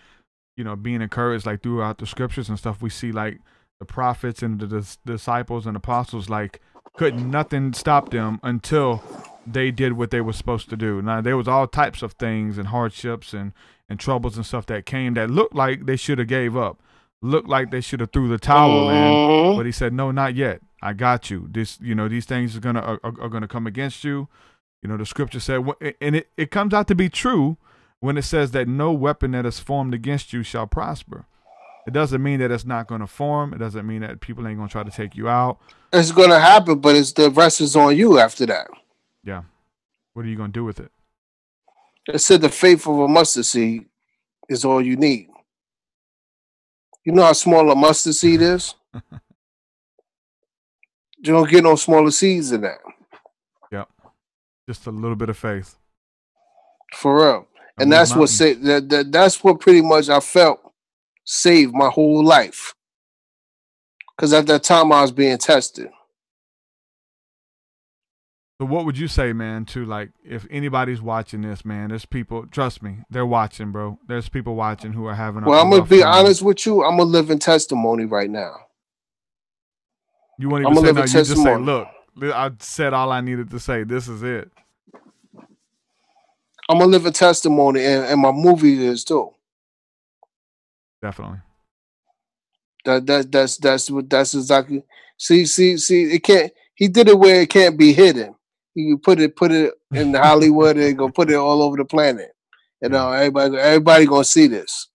you know, being encouraged, like, throughout the scriptures and stuff. We see, like, the prophets and the, the disciples and apostles, like, couldn't nothing stop them until they did what they were supposed to do. Now, there was all types of things and hardships and, and troubles and stuff that came that looked like they should have gave up, looked like they should have threw the towel mm-hmm. in. But he said, no, not yet. I got you. This, you know, these things are gonna are, are gonna come against you. You know, the scripture said, and it, it comes out to be true when it says that no weapon that is formed against you shall prosper. It doesn't mean that it's not going to form. It doesn't mean that people ain't going to try to take you out. It's going to happen, but it's the rest is on you after that. Yeah. What are you going to do with it? It said the faith of a mustard seed is all you need. You know how small a mustard seed is? You don't get no smaller seeds than that. Yeah. Just a little bit of faith. For real. And, and that's what say, that, that, that's what pretty much I felt saved my whole life, because at that time I was being tested. So what would you say, man, to, like, if anybody's watching this, man, there's people, trust me, they're watching, bro. There's people watching who are having a well, I'm gonna be time. honest with you. I'm a living testimony right now. You want to say no, you just say, look, I said all I needed to say. This is it. I'm a living testimony, and, and my movie is too. Definitely. That that that's that's what that's exactly. See see see. It can't. He did it where it can't be hidden. You put it put it in Hollywood and go put it all over the planet. You know, everybody everybody gonna see this.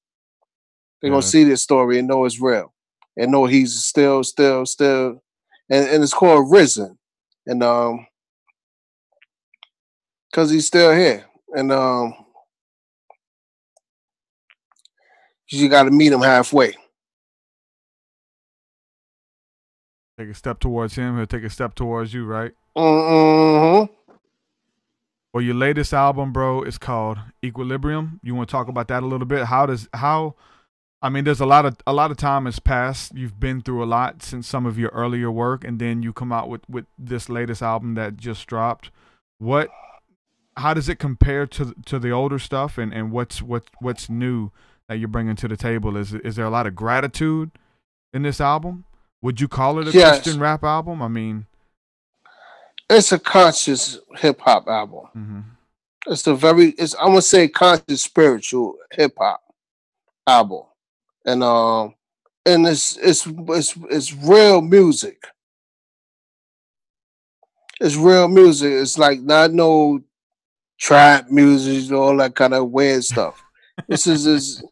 They are yeah. gonna see this story and know it's real and know he's still still still. And and it's called Risen, and um, because he's still here and um. You got to meet him halfway. Take a step towards him. He'll take a step towards you, right? Mm-hmm. Well, your latest album, bro, is called Equilibrium. You want to talk about that a little bit? How does how? I mean, there's a lot of a lot of time has passed. You've been through a lot since some of your earlier work, and then you come out with with this latest album that just dropped. What? How does it compare to to the older stuff? And and what's what what's new that you're bringing to the table? Is is there a lot of gratitude in this album? Would you call it a yes. Christian rap album? I mean, it's a conscious hip hop album. Mm-hmm. It's a very, it's I'm gonna say conscious spiritual hip hop album, and um, and it's it's it's it's real music. It's real music. It's like not no trap music, all that kind of weird stuff. this is is.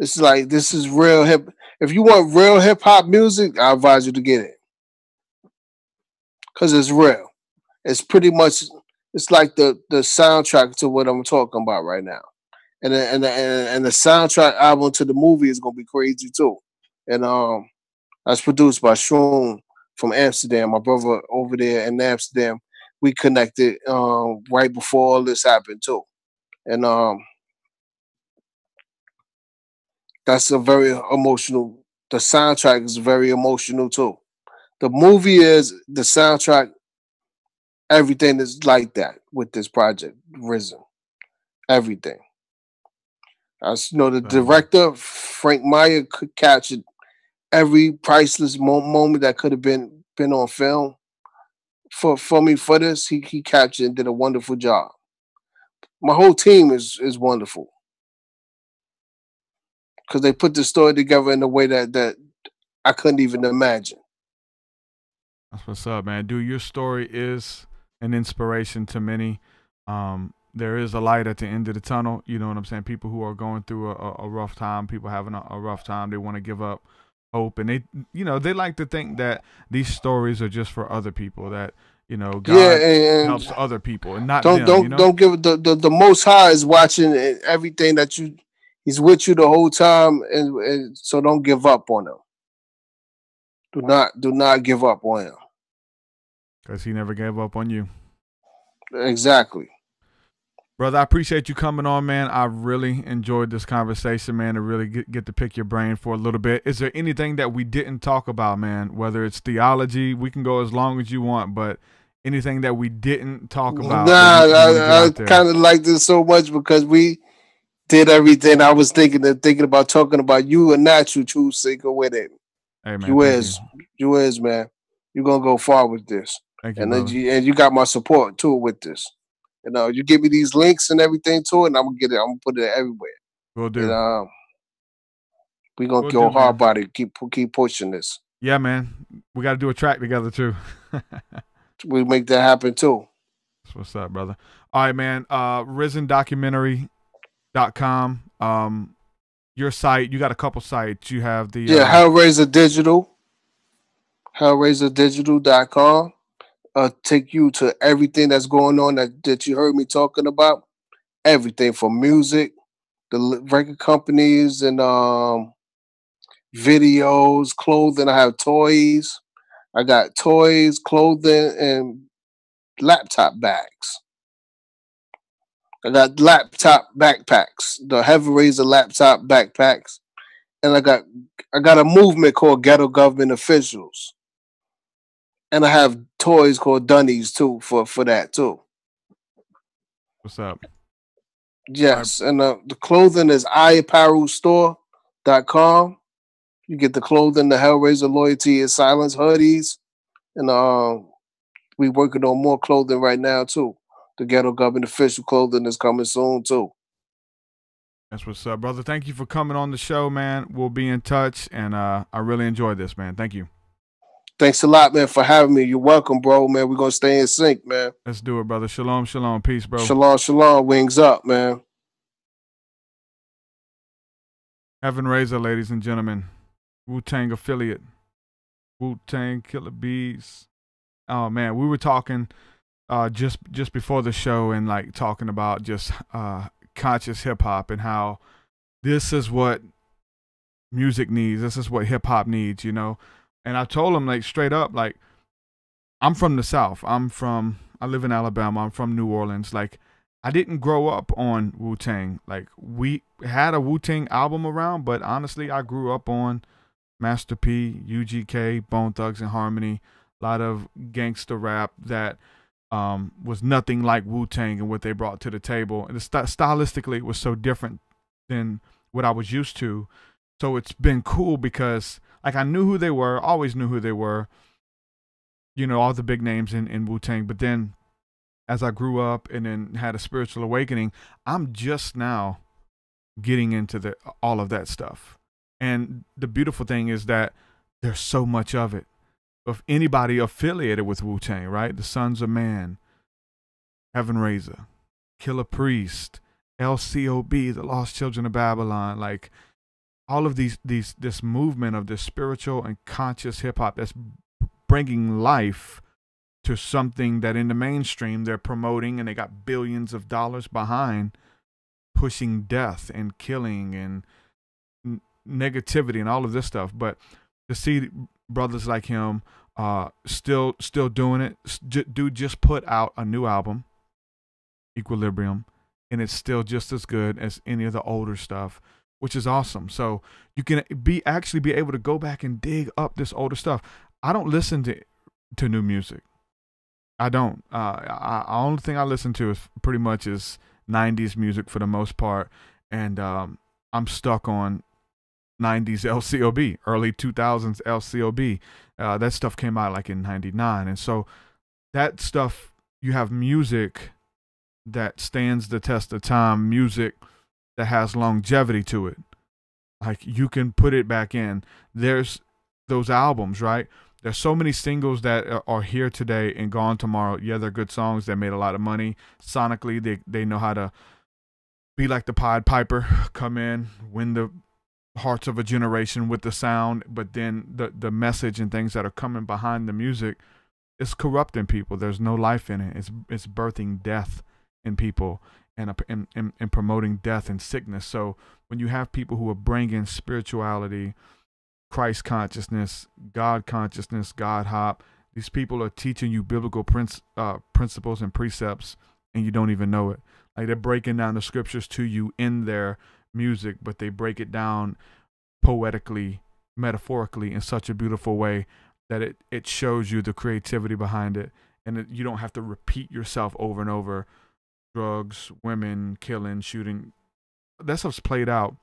It's like, this is real hip. If you want real hip hop music, I advise you to get it. Cause it's real. It's pretty much, it's like the, the soundtrack to what I'm talking about right now. And the, and the, and the soundtrack album to the movie is going to be crazy too. And um, that's produced by Shroom from Amsterdam, my brother over there in Amsterdam. We connected um, right before all this happened too. And um, That's a very emotional. The soundtrack is very emotional too. The movie is the soundtrack. Everything is like that with this project, Risen. Everything. I you know the director Frank Meyer could capture every priceless mo- moment that could have been been on film for for me for this. He he captured and did a wonderful job. My whole team is is wonderful because they put the story together in a way that that I couldn't even imagine. That's what's up, man. Dude, your story is an inspiration to many. Um, there is a light at the end of the tunnel. You know what I'm saying? People who are going through a, a rough time, people having a, a rough time, they want to give up hope. And they, you know, they like to think that these stories are just for other people, that, you know, God yeah, and helps other people and not don't, them. Don't, you know? Don't give it. The, the, the Most High is watching everything that you, he's with you the whole time. And, and so don't give up on him. Do not, do not give up on him. Because he never gave up on you. Exactly. Brother, I appreciate you coming on, man. I really enjoyed this conversation, man, to really get, get to pick your brain for a little bit. Is there anything that we didn't talk about, man? Whether it's theology, we can go as long as you want, but anything that we didn't talk about? Nah, I, I kind of like this so much because we did everything I was thinking of, thinking about talking about. You and not you, TruthSeekah, with it. Hey, man, you is, you. you is, man. You're going to go far with this. Thank you, and, then you, and you got my support, too, with this. You know, you give me these links and everything, to it, and I'm going to get it. I'm going to put it everywhere. We'll do. And, um, we're going to go hard body. Keep, keep pushing this. Yeah, man. We got to do a track together, too. We make that happen, too. That's what's up, brother. All right, man. Uh, Risen Documentary dot com. Um, Your site, you got a couple sites. You have the yeah, uh, Hell Razah Digital, Hell Razah Digital dot com. Uh, take you to everything that's going on that, that you heard me talking about. Everything from music, the record companies, and um, videos, clothing. I have toys. I got toys, clothing, and laptop bags. I got laptop backpacks, the Heaven Razah laptop backpacks, and I got I got a movement called Ghetto Government Officials, and I have toys called Dunnies too for, for that too. What's up? Yes, right. And uh, the clothing is i apparel store dot com. You get the clothing, the Hellraiser Loyalty and Silence hoodies, and uh, we working on more clothing right now too. The Ghetto Government Official clothing is coming soon, too. That's what's up, brother. Thank you for coming on the show, man. We'll be in touch, and uh, I really enjoyed this, man. Thank you. Thanks a lot, man, for having me. You're welcome, bro, man. We're going to stay in sync, man. Let's do it, brother. Shalom, shalom. Peace, bro. Shalom, shalom. Wings up, man. Heaven Razah, ladies and gentlemen. Wu-Tang affiliate. Wu-Tang, Killah Bees. Oh, man, we were talking... Uh, just just before the show and like talking about just uh, conscious hip hop and how this is what music needs. This is what hip hop needs, you know. And I told him like straight up, like I'm from the South. I'm from I live in Alabama. I'm from New Orleans. Like I didn't grow up on Wu-Tang. Like we had a Wu-Tang album around, but honestly, I grew up on Master P, U G K, Bone Thugs and Harmony, a lot of gangsta rap that. Um, was nothing like Wu-Tang and what they brought to the table. And the st- stylistically, it was so different than what I was used to. So it's been cool because, like, I knew who they were, always knew who they were, you know, all the big names in, in Wu-Tang. But then as I grew up and then had a spiritual awakening, I'm just now getting into the all of that stuff. And the beautiful thing is that there's so much of it. Of anybody affiliated with Wu-Tang, right? The Sons of Man, Heaven Razah, Killah Priest, L C O B, The Lost Children of Babylon, like all of these, these, this movement of this spiritual and conscious hip hop that's bringing life to something that in the mainstream they're promoting and they got billions of dollars behind, pushing death and killing and n- negativity and all of this stuff. But to see brothers like him uh, still still doing it. J- dude just put out a new album, Equilibrium, and it's still just as good as any of the older stuff, which is awesome. So you can be actually be able to go back and dig up this older stuff. I don't listen to to new music. I don't. Uh, I, I only thing I listen to is pretty much is nineties music for the most part, and um, I'm stuck on nineties L C O B, early two thousands L C O B. Uh, that stuff came out like in ninety-nine. And so that stuff, you have music that stands the test of time, music that has longevity to it. Like you can put it back in. There's those albums, right? There's so many singles that are here today and gone tomorrow. Yeah, they're good songs. They made a lot of money. Sonically, they, they know how to be like the Pied Piper, come in, win the hearts of a generation with the sound, but then the, the message and things that are coming behind the music is corrupting people. There's no life in it. It's it's birthing death in people and, and, and, and promoting death and sickness. So when you have people who are bringing spirituality, Christ consciousness, God consciousness, God hop. These people are teaching you biblical princ- uh, principles and precepts, and you don't even know it. Like they're breaking down the scriptures to you in their music, but they break it down poetically, metaphorically in such a beautiful way that it, it shows you the creativity behind it. And it, you don't have to repeat yourself over and over. Drugs, women, killing, shooting. That stuff's played out.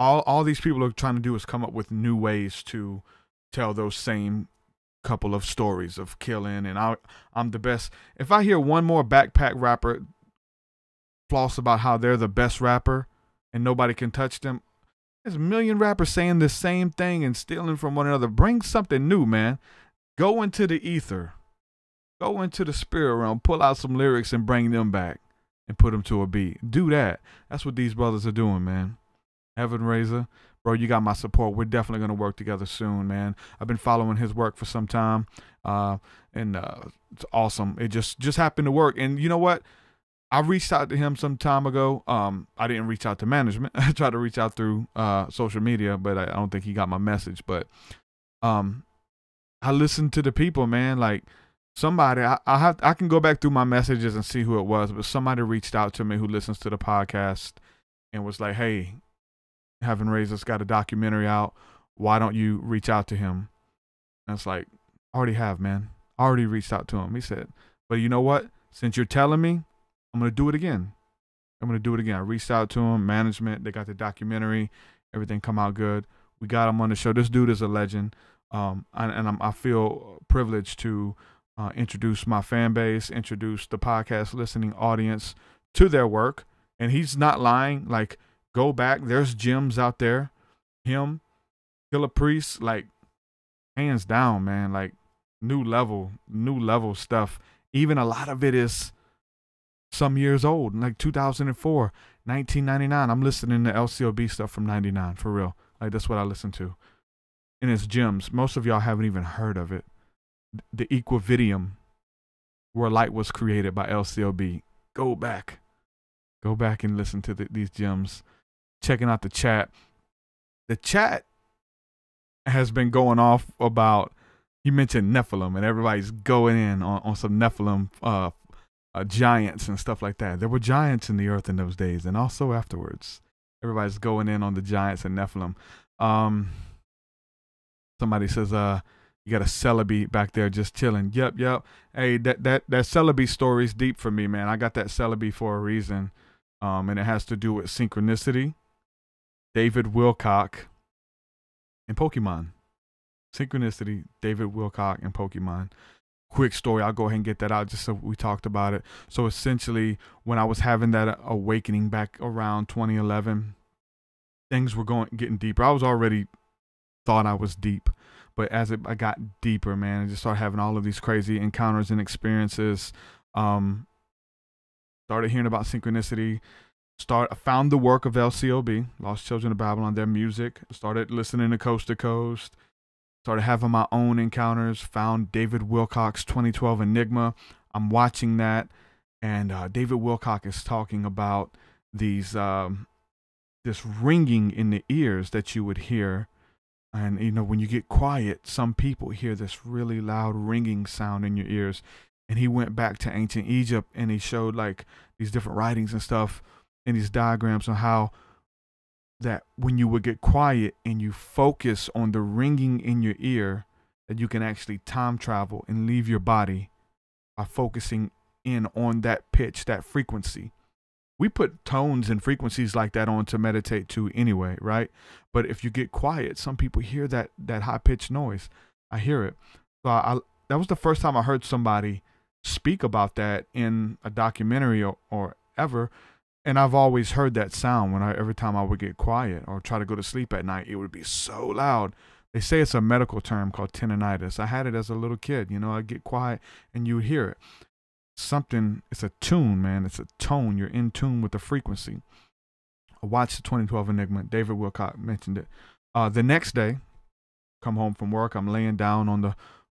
All all these people are trying to do is come up with new ways to tell those same couple of stories of killing. And I, I'm the best. If I hear one more backpack rapper floss about how they're the best rapper and nobody can touch them, there's a million rappers saying the same thing and stealing from one another. Bring something new, man. Go into the ether. Go into the spirit realm. Pull out some lyrics and bring them back and put them to a beat. Do that. That's what these brothers are doing, man. Heaven Razah, bro, you got my support. We're definitely going to work together soon, man. I've been following his work for some time, uh, and uh, it's awesome. It just just happened to work. And you know what? I reached out to him some time ago. Um, I didn't reach out to management. I tried to reach out through uh, social media, but I, I don't think he got my message. But um, I listened to the people, man. Like somebody, I, I have, I can go back through my messages and see who it was, but somebody reached out to me who listens to the podcast and was like, "Hey, Heaven Razah's got a documentary out. Why don't you reach out to him?" And it's like, I already have, man. I already reached out to him. He said, "But you know what? Since you're telling me, I'm going to do it again. I'm going to do it again. I reached out to him, management. They got the documentary. Everything come out good. We got him on the show. This dude is a legend. Um, and, and I'm, I feel privileged to uh, introduce my fan base, introduce the podcast listening audience to their work. And he's not lying. Like, go back. There's gems out there. Him, Killah Priest, like, hands down, man. Like, new level, new level stuff. Even a lot of it is some years old, like two thousand four, nineteen ninety-nine. I'm listening to L C O B stuff from ninety-nine, for real. Like, that's what I listen to. And it's gems. Most of y'all haven't even heard of it. The Equividium, where light was created by L C O B. Go back. Go back and listen to the, these gems. Checking out the chat. The chat has been going off about, you mentioned Nephilim, and everybody's going in on, on some Nephilim uh, uh, giants and stuff like that. There were giants in the earth in those days, and also afterwards. Everybody's going in on the giants and Nephilim. Um, somebody says, uh, you got a Celebi back there just chilling. Yep, yep. Hey, that, that, that Celebi story's deep for me, man. I got that Celebi for a reason. Um, and it has to do with synchronicity, David Wilcock, and Pokemon. Synchronicity, David Wilcock, and Pokemon. Quick story. I'll go ahead and get that out just so we talked about it. So essentially, when I was having that awakening back around twenty eleven, things were going getting deeper. I was already thought I was deep, but as it, I got deeper, man, I just started having all of these crazy encounters and experiences. Um, Started hearing about synchronicity. Start found the work of L C O B, Lost Children of Babylon, their music. Started listening to Coast to Coast. Started having my own encounters. Found David Wilcock's twenty twelve Enigma. I'm watching that, and uh, David Wilcock is talking about these um, this ringing in the ears that you would hear, and you know when you get quiet, some people hear this really loud ringing sound in your ears. And he went back to ancient Egypt and he showed like these different writings and stuff and these diagrams on how that when you would get quiet and you focus on the ringing in your ear, that you can actually time travel and leave your body by focusing in on that pitch, that frequency. we put tones and frequencies like that on to meditate to anyway, right? But if you get quiet, some people hear that that high pitched noise. I hear it. So I, I that was the first time I heard somebody speak about that in a documentary or, or ever. And I've always heard that sound when I, every time I would get quiet or try to go to sleep at night, it would be so loud. They say it's a medical term called tinnitus. I had it as a little kid. You know, I'd get quiet and you would hear it. Something, it's a tune, man. It's a tone. You're in tune with the frequency. I watched the twenty twelve Enigma. David Wilcock mentioned it. Uh, the next day, come home from work, I'm laying down on the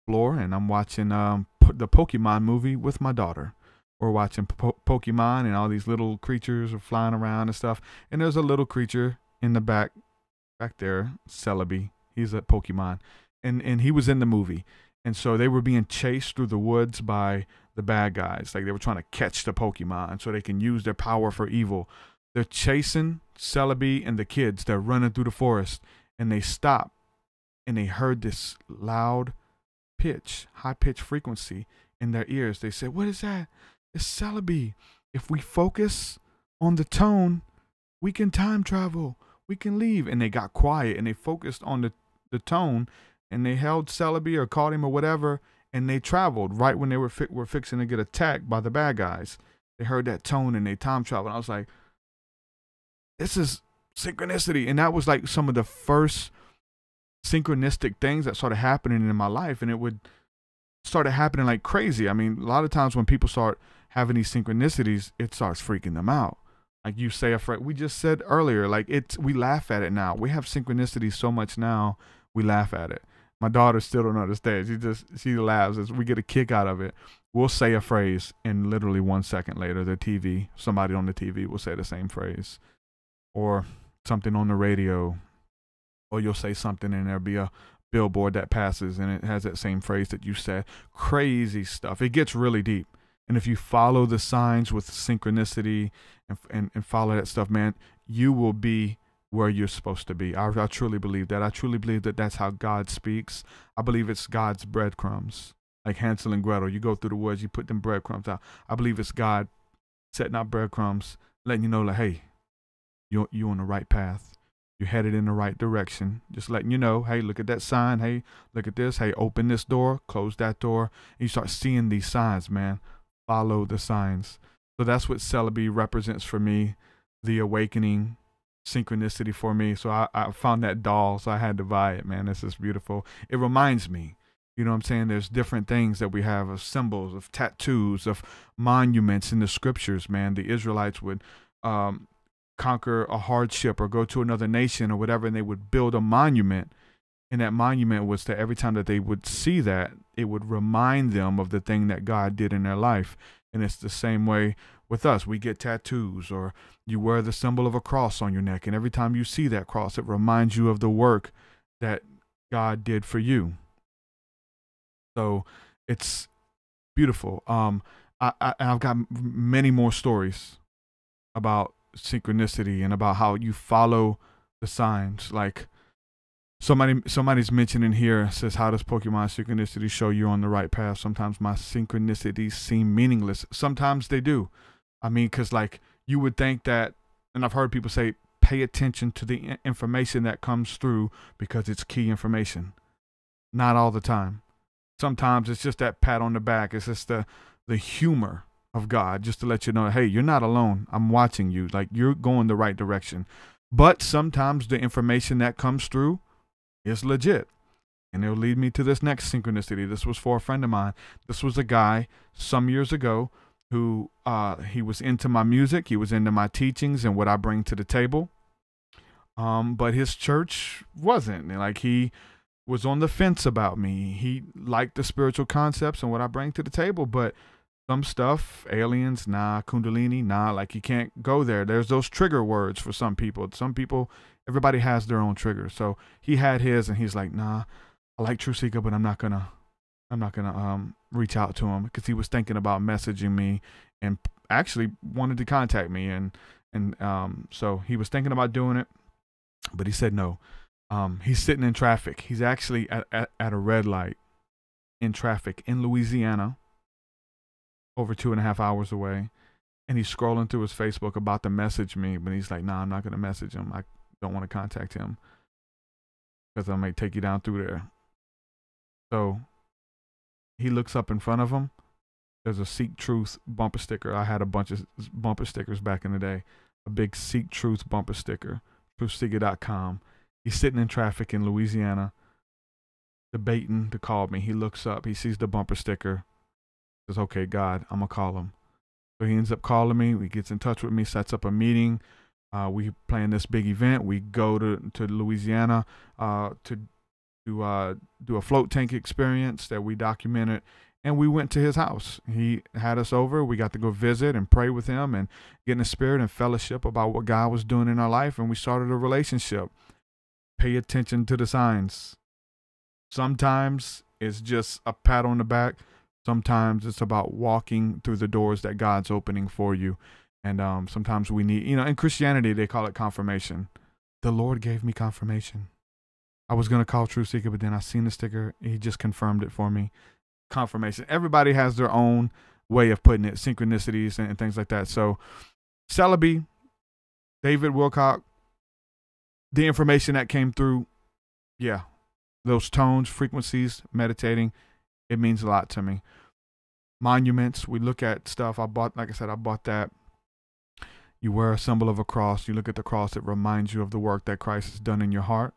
floor and I'm watching um, po- the Pokemon movie with my daughter. We're watching po- Pokemon and all these little creatures are flying around and stuff. And there's a little creature in the back, back there, Celebi. He's a Pokemon. And and he was in the movie. And so they were being chased through the woods by the bad guys. Like they were trying to catch the Pokemon so they can use their power for evil. They're chasing Celebi and the kids. They're running through the forest. And they stop. And they heard this loud pitch, high-pitched frequency in their ears. They said, "What is that?" "It's Celebi. If we focus on the tone, we can time travel. We can leave." And they got quiet and they focused on the, the tone and they held Celebi or caught him or whatever. And they traveled right when they were fi- were fixing to get attacked by the bad guys. They heard that tone and they time traveled. I was like, this is synchronicity. And that was like some of the first synchronistic things that started happening in my life. And it would started happening like crazy. I mean, a lot of times when people start having these synchronicities, it starts freaking them out. Like you say, a friend, we just said earlier, like it's, we laugh at it now. We have synchronicity so much now, we laugh at it. My daughter still don't understand. She just, she laughs. We get a kick out of it. We'll say a phrase and literally one second later, the T V, somebody on the T V will say the same phrase or something on the radio, or you'll say something and there'll be a billboard that passes and it has that same phrase that you said. Crazy stuff. It gets really deep. And if you follow the signs with synchronicity and, and, and follow that stuff, man, you will be where you're supposed to be. I, I truly believe that. I truly believe that that's how God speaks. I believe it's God's breadcrumbs. Like Hansel and Gretel, you go through the woods, you put them breadcrumbs out. I believe it's God setting out breadcrumbs, letting you know, like, hey, you're, you're on the right path. You're headed in the right direction. Just letting you know, hey, look at that sign. Hey, look at this. Hey, open this door, close that door. And you start seeing these signs, man. Follow the signs. So that's what Celebi represents for me, the awakening synchronicity for me. So I, I found that doll, so I had to buy it, man. This is beautiful. It reminds me, you know what I'm saying? There's different things that we have of symbols, of tattoos, of monuments in the scriptures, man. The Israelites would... um conquer a hardship or go to another nation or whatever, and they would build a monument, and that monument was that every time that they would see that, it would remind them of the thing that God did in their life. And it's the same way with us. We get tattoos, or you wear the symbol of a cross on your neck, and every time you see that cross, it reminds you of the work that God did for you. So it's beautiful. um I, I I've got many more stories about synchronicity and about how you follow the signs. Like somebody somebody's mentioning here, says, how does Pokemon synchronicity show you're on the right path? Sometimes my synchronicities seem meaningless. Sometimes they do. I mean, because like you would think that, and I've heard people say, pay attention to the information that comes through because it's key information. Not all the time. Sometimes it's just that pat on the back. It's just the the humor of God, just to let you know, hey, you're not alone. I'm watching you. Like, you're going the right direction. But sometimes the information that comes through is legit. And it'll lead me to this next synchronicity. This was for a friend of mine. This was a guy some years ago who uh, he was into my music. He was into my teachings and what I bring to the table. Um, but his church wasn't. Like, he was on the fence about me. He liked the spiritual concepts and what I bring to the table, but some stuff, aliens, nah, kundalini, nah, like you can't go there. There's those trigger words for some people. Some people, everybody has their own trigger. So he had his, and he's like, nah, I like TruthSeekah, but I'm not gonna, I'm not gonna um reach out to him, because he was thinking about messaging me and actually wanted to contact me, and and um so he was thinking about doing it, but he said no. Um, he's sitting in traffic. He's actually at at, at a red light in traffic in Louisiana, over two and a half hours away, and he's scrolling through his Facebook about to message me, but he's like, nah, I'm not going to message him. I don't want to contact him because I might take you down through there. So he looks up in front of him. There's a Seek Truth bumper sticker. I had a bunch of bumper stickers back in the day. A big Seek Truth bumper sticker. Truth Seekah dot com. He's sitting in traffic in Louisiana, debating to call me. He looks up. He sees the bumper sticker. Says, okay, God, I'm going to call him. So he ends up calling me. He gets in touch with me, sets up a meeting. Uh, we plan this big event. We go to, to Louisiana uh, to, to uh, do a float tank experience that we documented. And we went to his house. He had us over. We got to go visit and pray with him and get in the spirit and fellowship about what God was doing in our life. And we started a relationship. Pay attention to the signs. Sometimes it's just a pat on the back. Sometimes it's about walking through the doors that God's opening for you. And um, sometimes we need, you know, in Christianity, they call it confirmation. The Lord gave me confirmation. I was going to call TruthSeekah, but then I seen the sticker. He just confirmed it for me. Confirmation. Everybody has their own way of putting it, synchronicities and, and things like that. So Celebi, David Wilcock, the information that came through, yeah, those tones, frequencies, meditating, it means a lot to me. Monuments, we look at stuff. I bought, like I said, I bought that. You wear a symbol of a cross. You look at the cross. It reminds you of the work that Christ has done in your heart.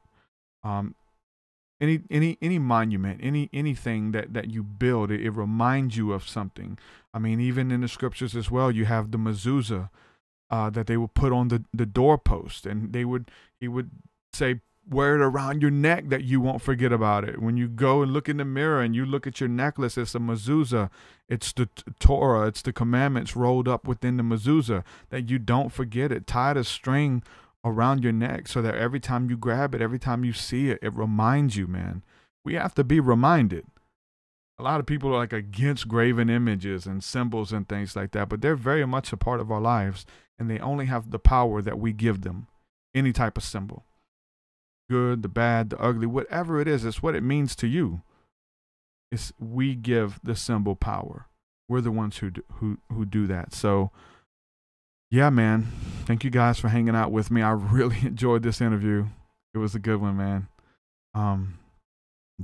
Um, Any any any monument, any anything that, that you build, it, it reminds you of something. I mean, even in the scriptures as well, you have the mezuzah uh, that they would put on the, the doorpost, and they would he would say, wear it around your neck that you won't forget about it. When you go and look in the mirror and you look at your necklace, it's a mezuzah. It's the t- Torah. It's the commandments rolled up within the mezuzah that you don't forget it. Tied a string around your neck so that every time you grab it, every time you see it, it reminds you, man. We have to be reminded. A lot of people are like against graven images and symbols and things like that, but they're very much a part of our lives, and they only have the power that we give them. Any type of symbol. Good, the bad, the ugly, whatever it is, it's what it means to you. It's we give the symbol power. We're the ones who do, who, who do that. So yeah, man. Thank you guys for hanging out with me. I really enjoyed this interview. It was a good one, man. Um,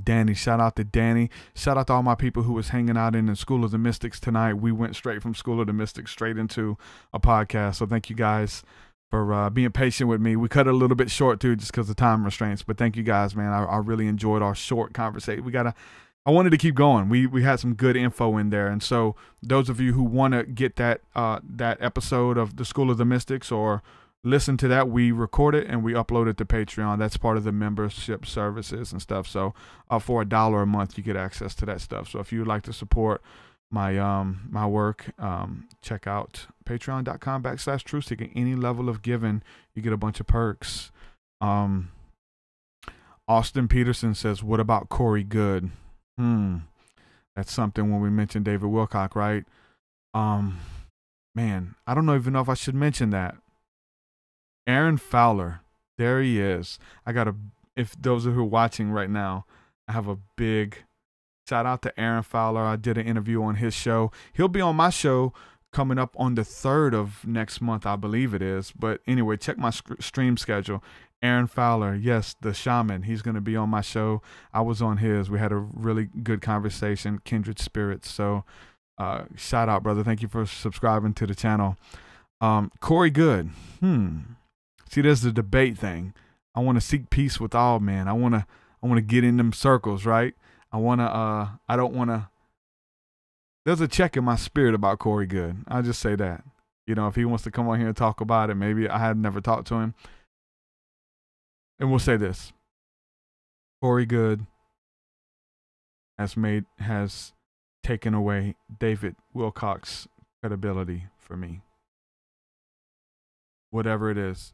Danny, shout out to Danny. Shout out to all my people who was hanging out in the School of the Mystics tonight. We went straight from School of the Mystics straight into a podcast. So thank you guys for uh, being patient with me. We cut it a little bit short, too, just because of time restraints. But thank you guys, man. I, I really enjoyed our short conversation. We got to... I wanted to keep going. We we had some good info in there. And so those of you who want to get that uh, that episode of the School of the Mystics or listen to that, we record it and we upload it to Patreon. That's part of the membership services and stuff. So uh, for a dollar a month, you get access to that stuff. So if you would like to support my um my work, um, check out patreon.com backslash TruthSeekah. Any level of giving, you get a bunch of perks. Um, Austin Peterson says, what about Corey Goode? Hmm. That's something when we mentioned David Wilcock, right? Um, man, I don't know even know if I should mention that. Aaron Fowler. There he is. I got a, if those who are watching right now, I have a big shout out to Aaron Fowler. I did an interview on his show. He'll be on my show coming up on the third of next month, I believe it is. But anyway, check my sc- stream schedule. Aaron Fowler, yes, the shaman. He's going to be on my show. I was on his. We had a really good conversation, kindred spirits. So uh, shout out, brother. Thank you for subscribing to the channel. Um, Corey Goode. Hmm. See, there's the debate thing. I want to seek peace with all men. I want to I want to get in them circles, right? I want to, uh, I don't want to. There's a check in my spirit about Corey Goode. I'll just say that. You know, if he wants to come on here and talk about it, maybe I had never talked to him. And we'll say this, Corey Goode has made, has taken away David Wilcock's credibility for me. Whatever it is,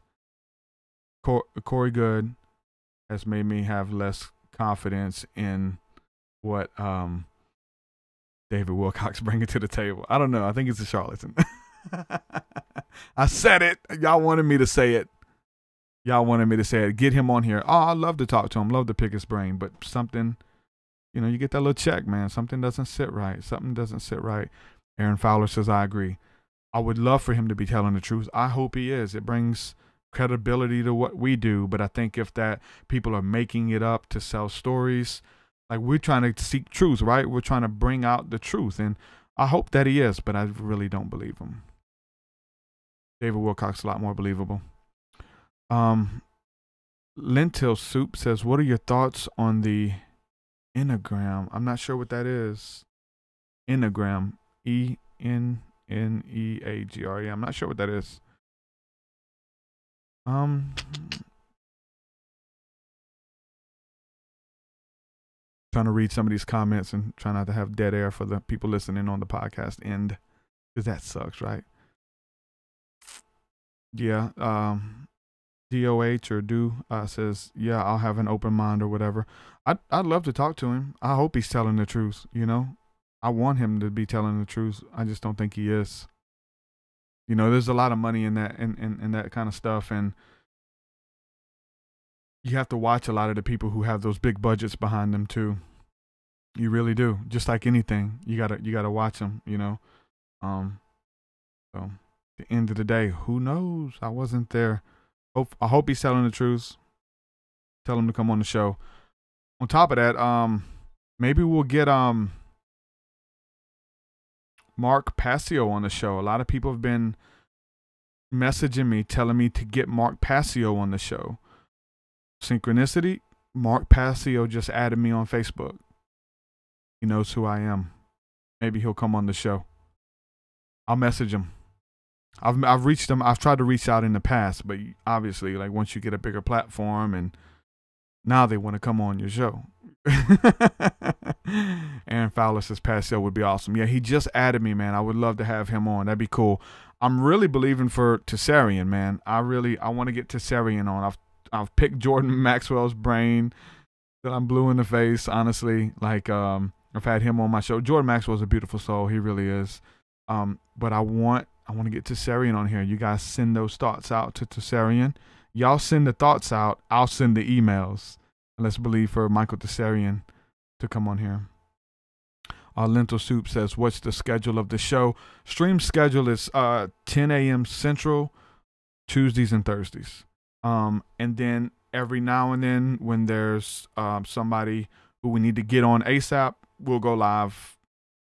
Cor- Corey Goode has made me have less confidence in what um, David Wilcock's bringing to the table. I don't know. I think it's a charlatan. I said it. Y'all wanted me to say it. Y'all wanted me to say it. Get him on here. Oh, I love to talk to him. Love to pick his brain. But something, you know, you get that little check, man. Something doesn't sit right. Something doesn't sit right. Aaron Fowler says, I agree. I would love for him to be telling the truth. I hope he is. It brings credibility to what we do. But I think if that people are making it up to sell stories, like, we're trying to seek truth, right? We're trying to bring out the truth. And I hope that he is, but I really don't believe him. David Wilcock's a lot more believable. Um, Lentil Soup says, what are your thoughts on the Enneagram? I'm not sure what that is. Enneagram. E N N E A G R E. I'm not sure what that is. Um, trying to read some of these comments and try not to have dead air for the people listening on the podcast end, because that sucks, right? Yeah. Um, D O H or do uh, says, yeah, I'll have an open mind or whatever. I'd, I'd love to talk to him. I hope he's telling the truth, you know? I want him to be telling the truth. I just don't think he is. You know, there's a lot of money in that in, in, in that kind of stuff, and you have to watch a lot of the people who have those big budgets behind them too. You really do. Just like anything, you gotta you gotta watch them. You know, um, so at the end of the day, who knows? I wasn't there. Hope I hope he's telling the truth. Tell him to come on the show. On top of that, um, maybe we'll get um. Mark Passio on the show. A lot of people have been messaging me, telling me to get Mark Passio on the show. Synchronicity, Mark Passio just added me on Facebook. He knows who I am. Maybe he'll come on the show. I'll message him. I've I've reached him. I've tried to reach out in the past, but obviously, like, once you get a bigger platform, and now they want to come on your show. Aaron Fowler says Passio would be awesome. Yeah, he just added me, man. I would love to have him on. That'd be cool. I'm really believing for Tsarion, man. I really I want to get Tsarion on. I've I've picked Jordan Maxwell's brain that I'm blue in the face, honestly. Like, um I've had him on my show. Jordan Maxwell's a beautiful soul, he really is. Um, but I want I want to get Tsarion on here. You guys send those thoughts out to Tsarion. Y'all send the thoughts out, I'll send the emails. Let's believe for Michael Tsarion to come on here. Uh, Lentil Soup says, what's the schedule of the show? Stream schedule is uh, ten a.m. Central, Tuesdays and Thursdays. Um, and then every now and then, when there's um, somebody who we need to get on ASAP, we'll go live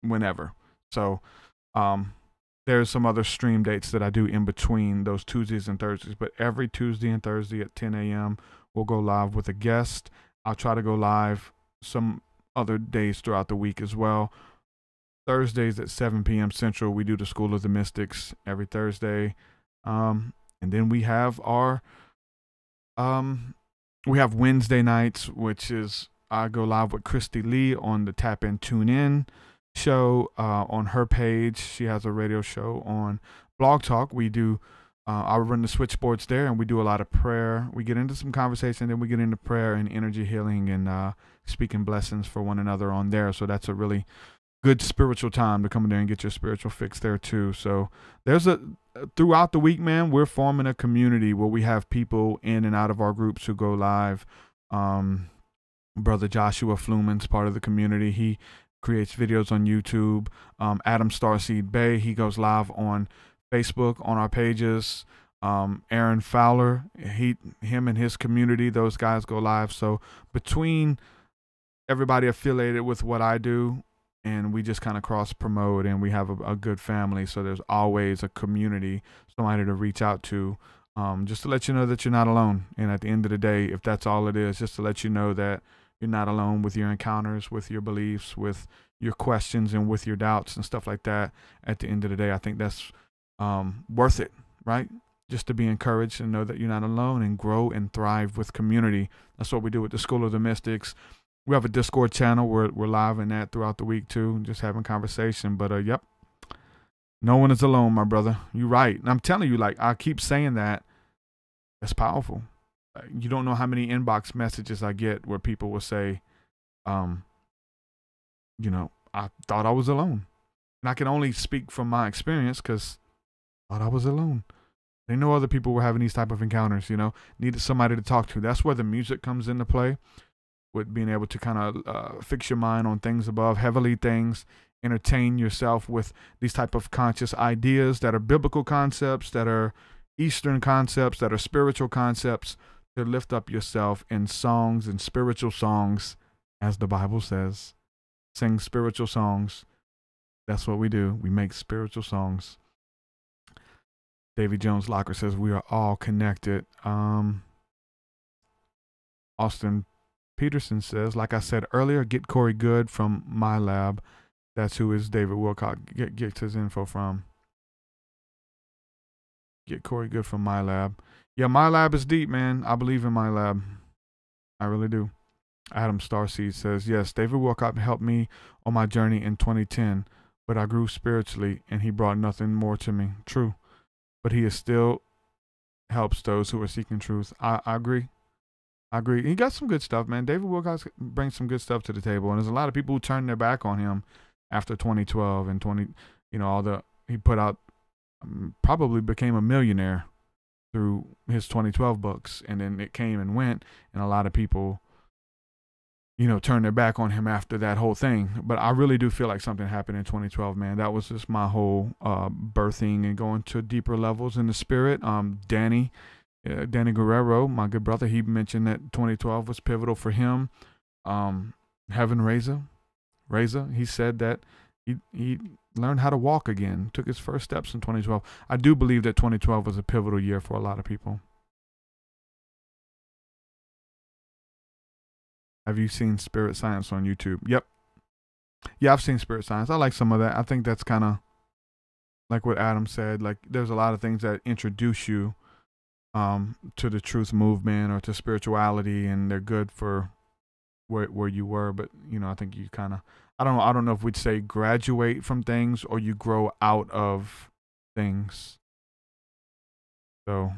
whenever. So um, there's some other stream dates that I do in between those Tuesdays and Thursdays. But every Tuesday and Thursday at ten a.m., we'll go live with a guest. I'll try to go live some other days throughout the week as well. Thursdays at seven p.m. Central, we do the School of the Mystics every Thursday. Um, and then we have our, um, we have Wednesday nights, which is I go live with Christy Lee on the Tap In, Tune In show uh, on her page. She has a radio show on Blog Talk. We do Uh, I run the switchboards there, and we do a lot of prayer. We get into some conversation, then we get into prayer and energy healing and uh, speaking blessings for one another on there. So that's a really good spiritual time to come in there and get your spiritual fix there too. So there's a throughout the week, man, we're forming a community where we have people in and out of our groups who go live. Um, Brother Joshua Fluman's part of the community. He creates videos on YouTube. Um, Adam Starseed Bay, he goes live on Facebook, on our pages. um, Aaron Fowler, he, him and his community, those guys go live. So between everybody affiliated with what I do, and we just kind of cross promote, and we have a, a good family. So there's always a community, somebody to reach out to, um, just to let you know that you're not alone. And at the end of the day, if that's all it is, just to let you know that you're not alone with your encounters, with your beliefs, with your questions, and with your doubts and stuff like that. At the end of the day, I think that's Um, worth it, right? Just to be encouraged and know that you're not alone, and grow and thrive with community. That's what we do with the School of the Mystics. We have a Discord channel. We're, we're live in that throughout the week too, just having conversation. But uh, yep, no one is alone, my brother. You're right. And I'm telling you, like, I keep saying that. That's powerful. You don't know how many inbox messages I get where people will say, um, you know, I thought I was alone. And I can only speak from my experience, because I was alone. They know other people were having these type of encounters, you know, needed somebody to talk to. That's where the music comes into play, with being able to kind of uh, fix your mind on things above, heavenly things, entertain yourself with these type of conscious ideas that are biblical concepts, that are Eastern concepts, that are spiritual concepts, to lift up yourself in songs and spiritual songs, as the Bible says. Sing spiritual songs. That's what we do. We make spiritual songs. Davy Jones Locker says we are all connected. Um, Austin Peterson says, like I said earlier, get Corey Goode from my lab. That's who is David Wilcock get, gets his info from. Get Corey Goode from my lab. Yeah, my lab is deep, man. I believe in my lab. I really do. Adam Starseed says, yes, David Wilcock helped me on my journey in twenty ten, but I grew spiritually and he brought nothing more to me. True. But he is still helps those who are seeking truth. I, I agree. I agree. He got some good stuff, man. David Wilcock brings some good stuff to the table. And there's a lot of people who turned their back on him after twenty twelve and twenty, you know, all the, he put out, um, probably became a millionaire through his twenty twelve books. And then it came and went. And a lot of people, you know, turned their back on him after that whole thing. But I really do feel like something happened in twenty twelve, man. That was just my whole uh, birthing and going to deeper levels in the spirit. Um, Danny, Uh, Danny Guerrero, my good brother, he mentioned that twenty twelve was pivotal for him. Um, Heaven Razah, Razah, he said that he he learned how to walk again, took his first steps in twenty twelve. I do believe that twenty twelve was a pivotal year for a lot of people. Have you seen Spirit Science on YouTube? Yep. Yeah, I've seen Spirit Science. I like some of that. I think that's kind of like what Adam said. Like, there's a lot of things that introduce you Um, to the truth movement or to spirituality, and they're good for where where you were. But you know, I think you kind of, I don't know, I don't know if we'd say graduate from things or you grow out of things. So,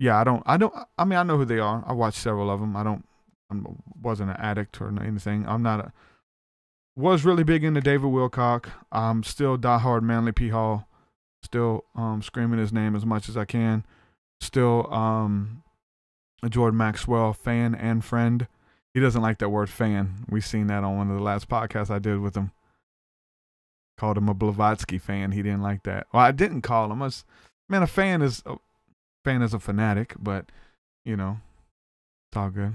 yeah, I don't, I don't, I mean, I know who they are. I watched several of them. I don't, I wasn't an addict or anything. I'm not a, was really big into David Wilcock. I'm still diehard Manly P. Hall. Still um, screaming his name as much as I can. Still um, a Jordan Maxwell fan and friend. He doesn't like that word fan. We've seen that on one of the last podcasts I did with him. Called him a Blavatsky fan. He didn't like that. Well, I didn't call him. I was, man, a fan is a fan is a fanatic, but, you know, it's all good.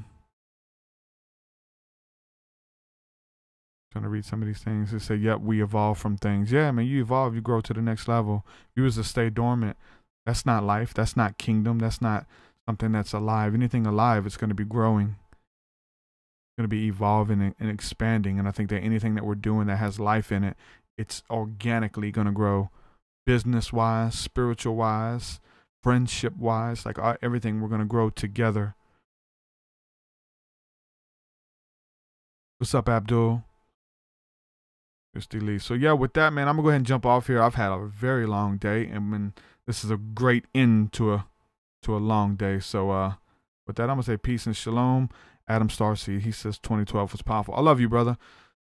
I'm trying to read some of these things. They say, yep, we evolve from things. Yeah, I mean, you evolve, you grow to the next level. You was to stay dormant. That's not life. That's not kingdom. That's not something that's alive. Anything alive is going to be growing. It's going to be evolving and expanding. And I think that anything that we're doing that has life in it, it's organically going to grow business-wise, spiritual-wise, friendship-wise. Like everything, we're going to grow together. What's up, Abdul? Christy Lee. So, yeah, with that, man, I'm going to go ahead and jump off here. I've had a very long day, and when... this is a great end to a to a long day. So uh, with that, I'm going to say peace and shalom. Adam Starseed, he says twenty twelve was powerful. I love you, brother.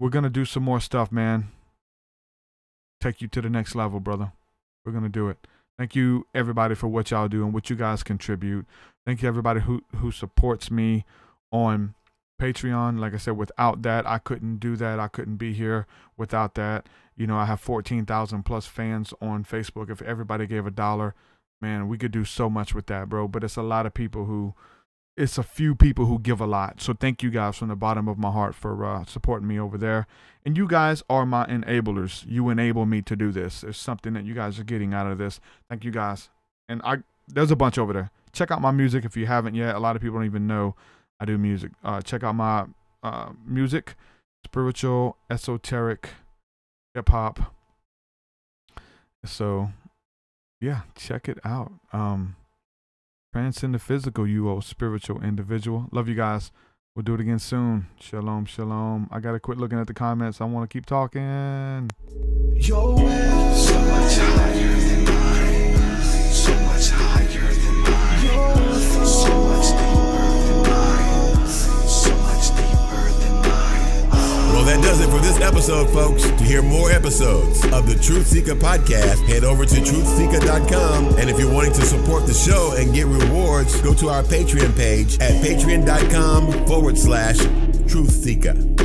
We're going to do some more stuff, man. Take you to the next level, brother. We're going to do it. Thank you, everybody, for what y'all do and what you guys contribute. Thank you, everybody, who, who supports me on Patreon. Like I said, without that, I couldn't do that. I couldn't be here without that. You know, I have fourteen thousand plus fans on Facebook. If everybody gave a dollar, man, we could do so much with that, bro. But it's a lot of people who, it's a few people who give a lot. So thank you guys from the bottom of my heart for uh, supporting me over there. And you guys are my enablers. You enable me to do this. There's something that you guys are getting out of this. Thank you guys. And I there's a bunch over there. Check out my music if you haven't yet. A lot of people don't even know I do music. Uh, check out my uh, music, spiritual, esoteric, hip hop. So, yeah, check it out. Um, transcend the physical, you old spiritual individual. Love you guys. We'll do it again soon. Shalom, shalom. I gotta quit looking at the comments. I want to keep talking. Yo, so much higher than mine. So much higher than mine. Yo, so, so much deeper than mine. So much deeper than mine. Oh. Well, that does it for this episode, folks. To hear more episodes of the Truth Seeker podcast, head over to truth seeker dot com. And if you're wanting to support the show and get rewards, go to our Patreon page at patreon dot com forward slash Truth Seeker.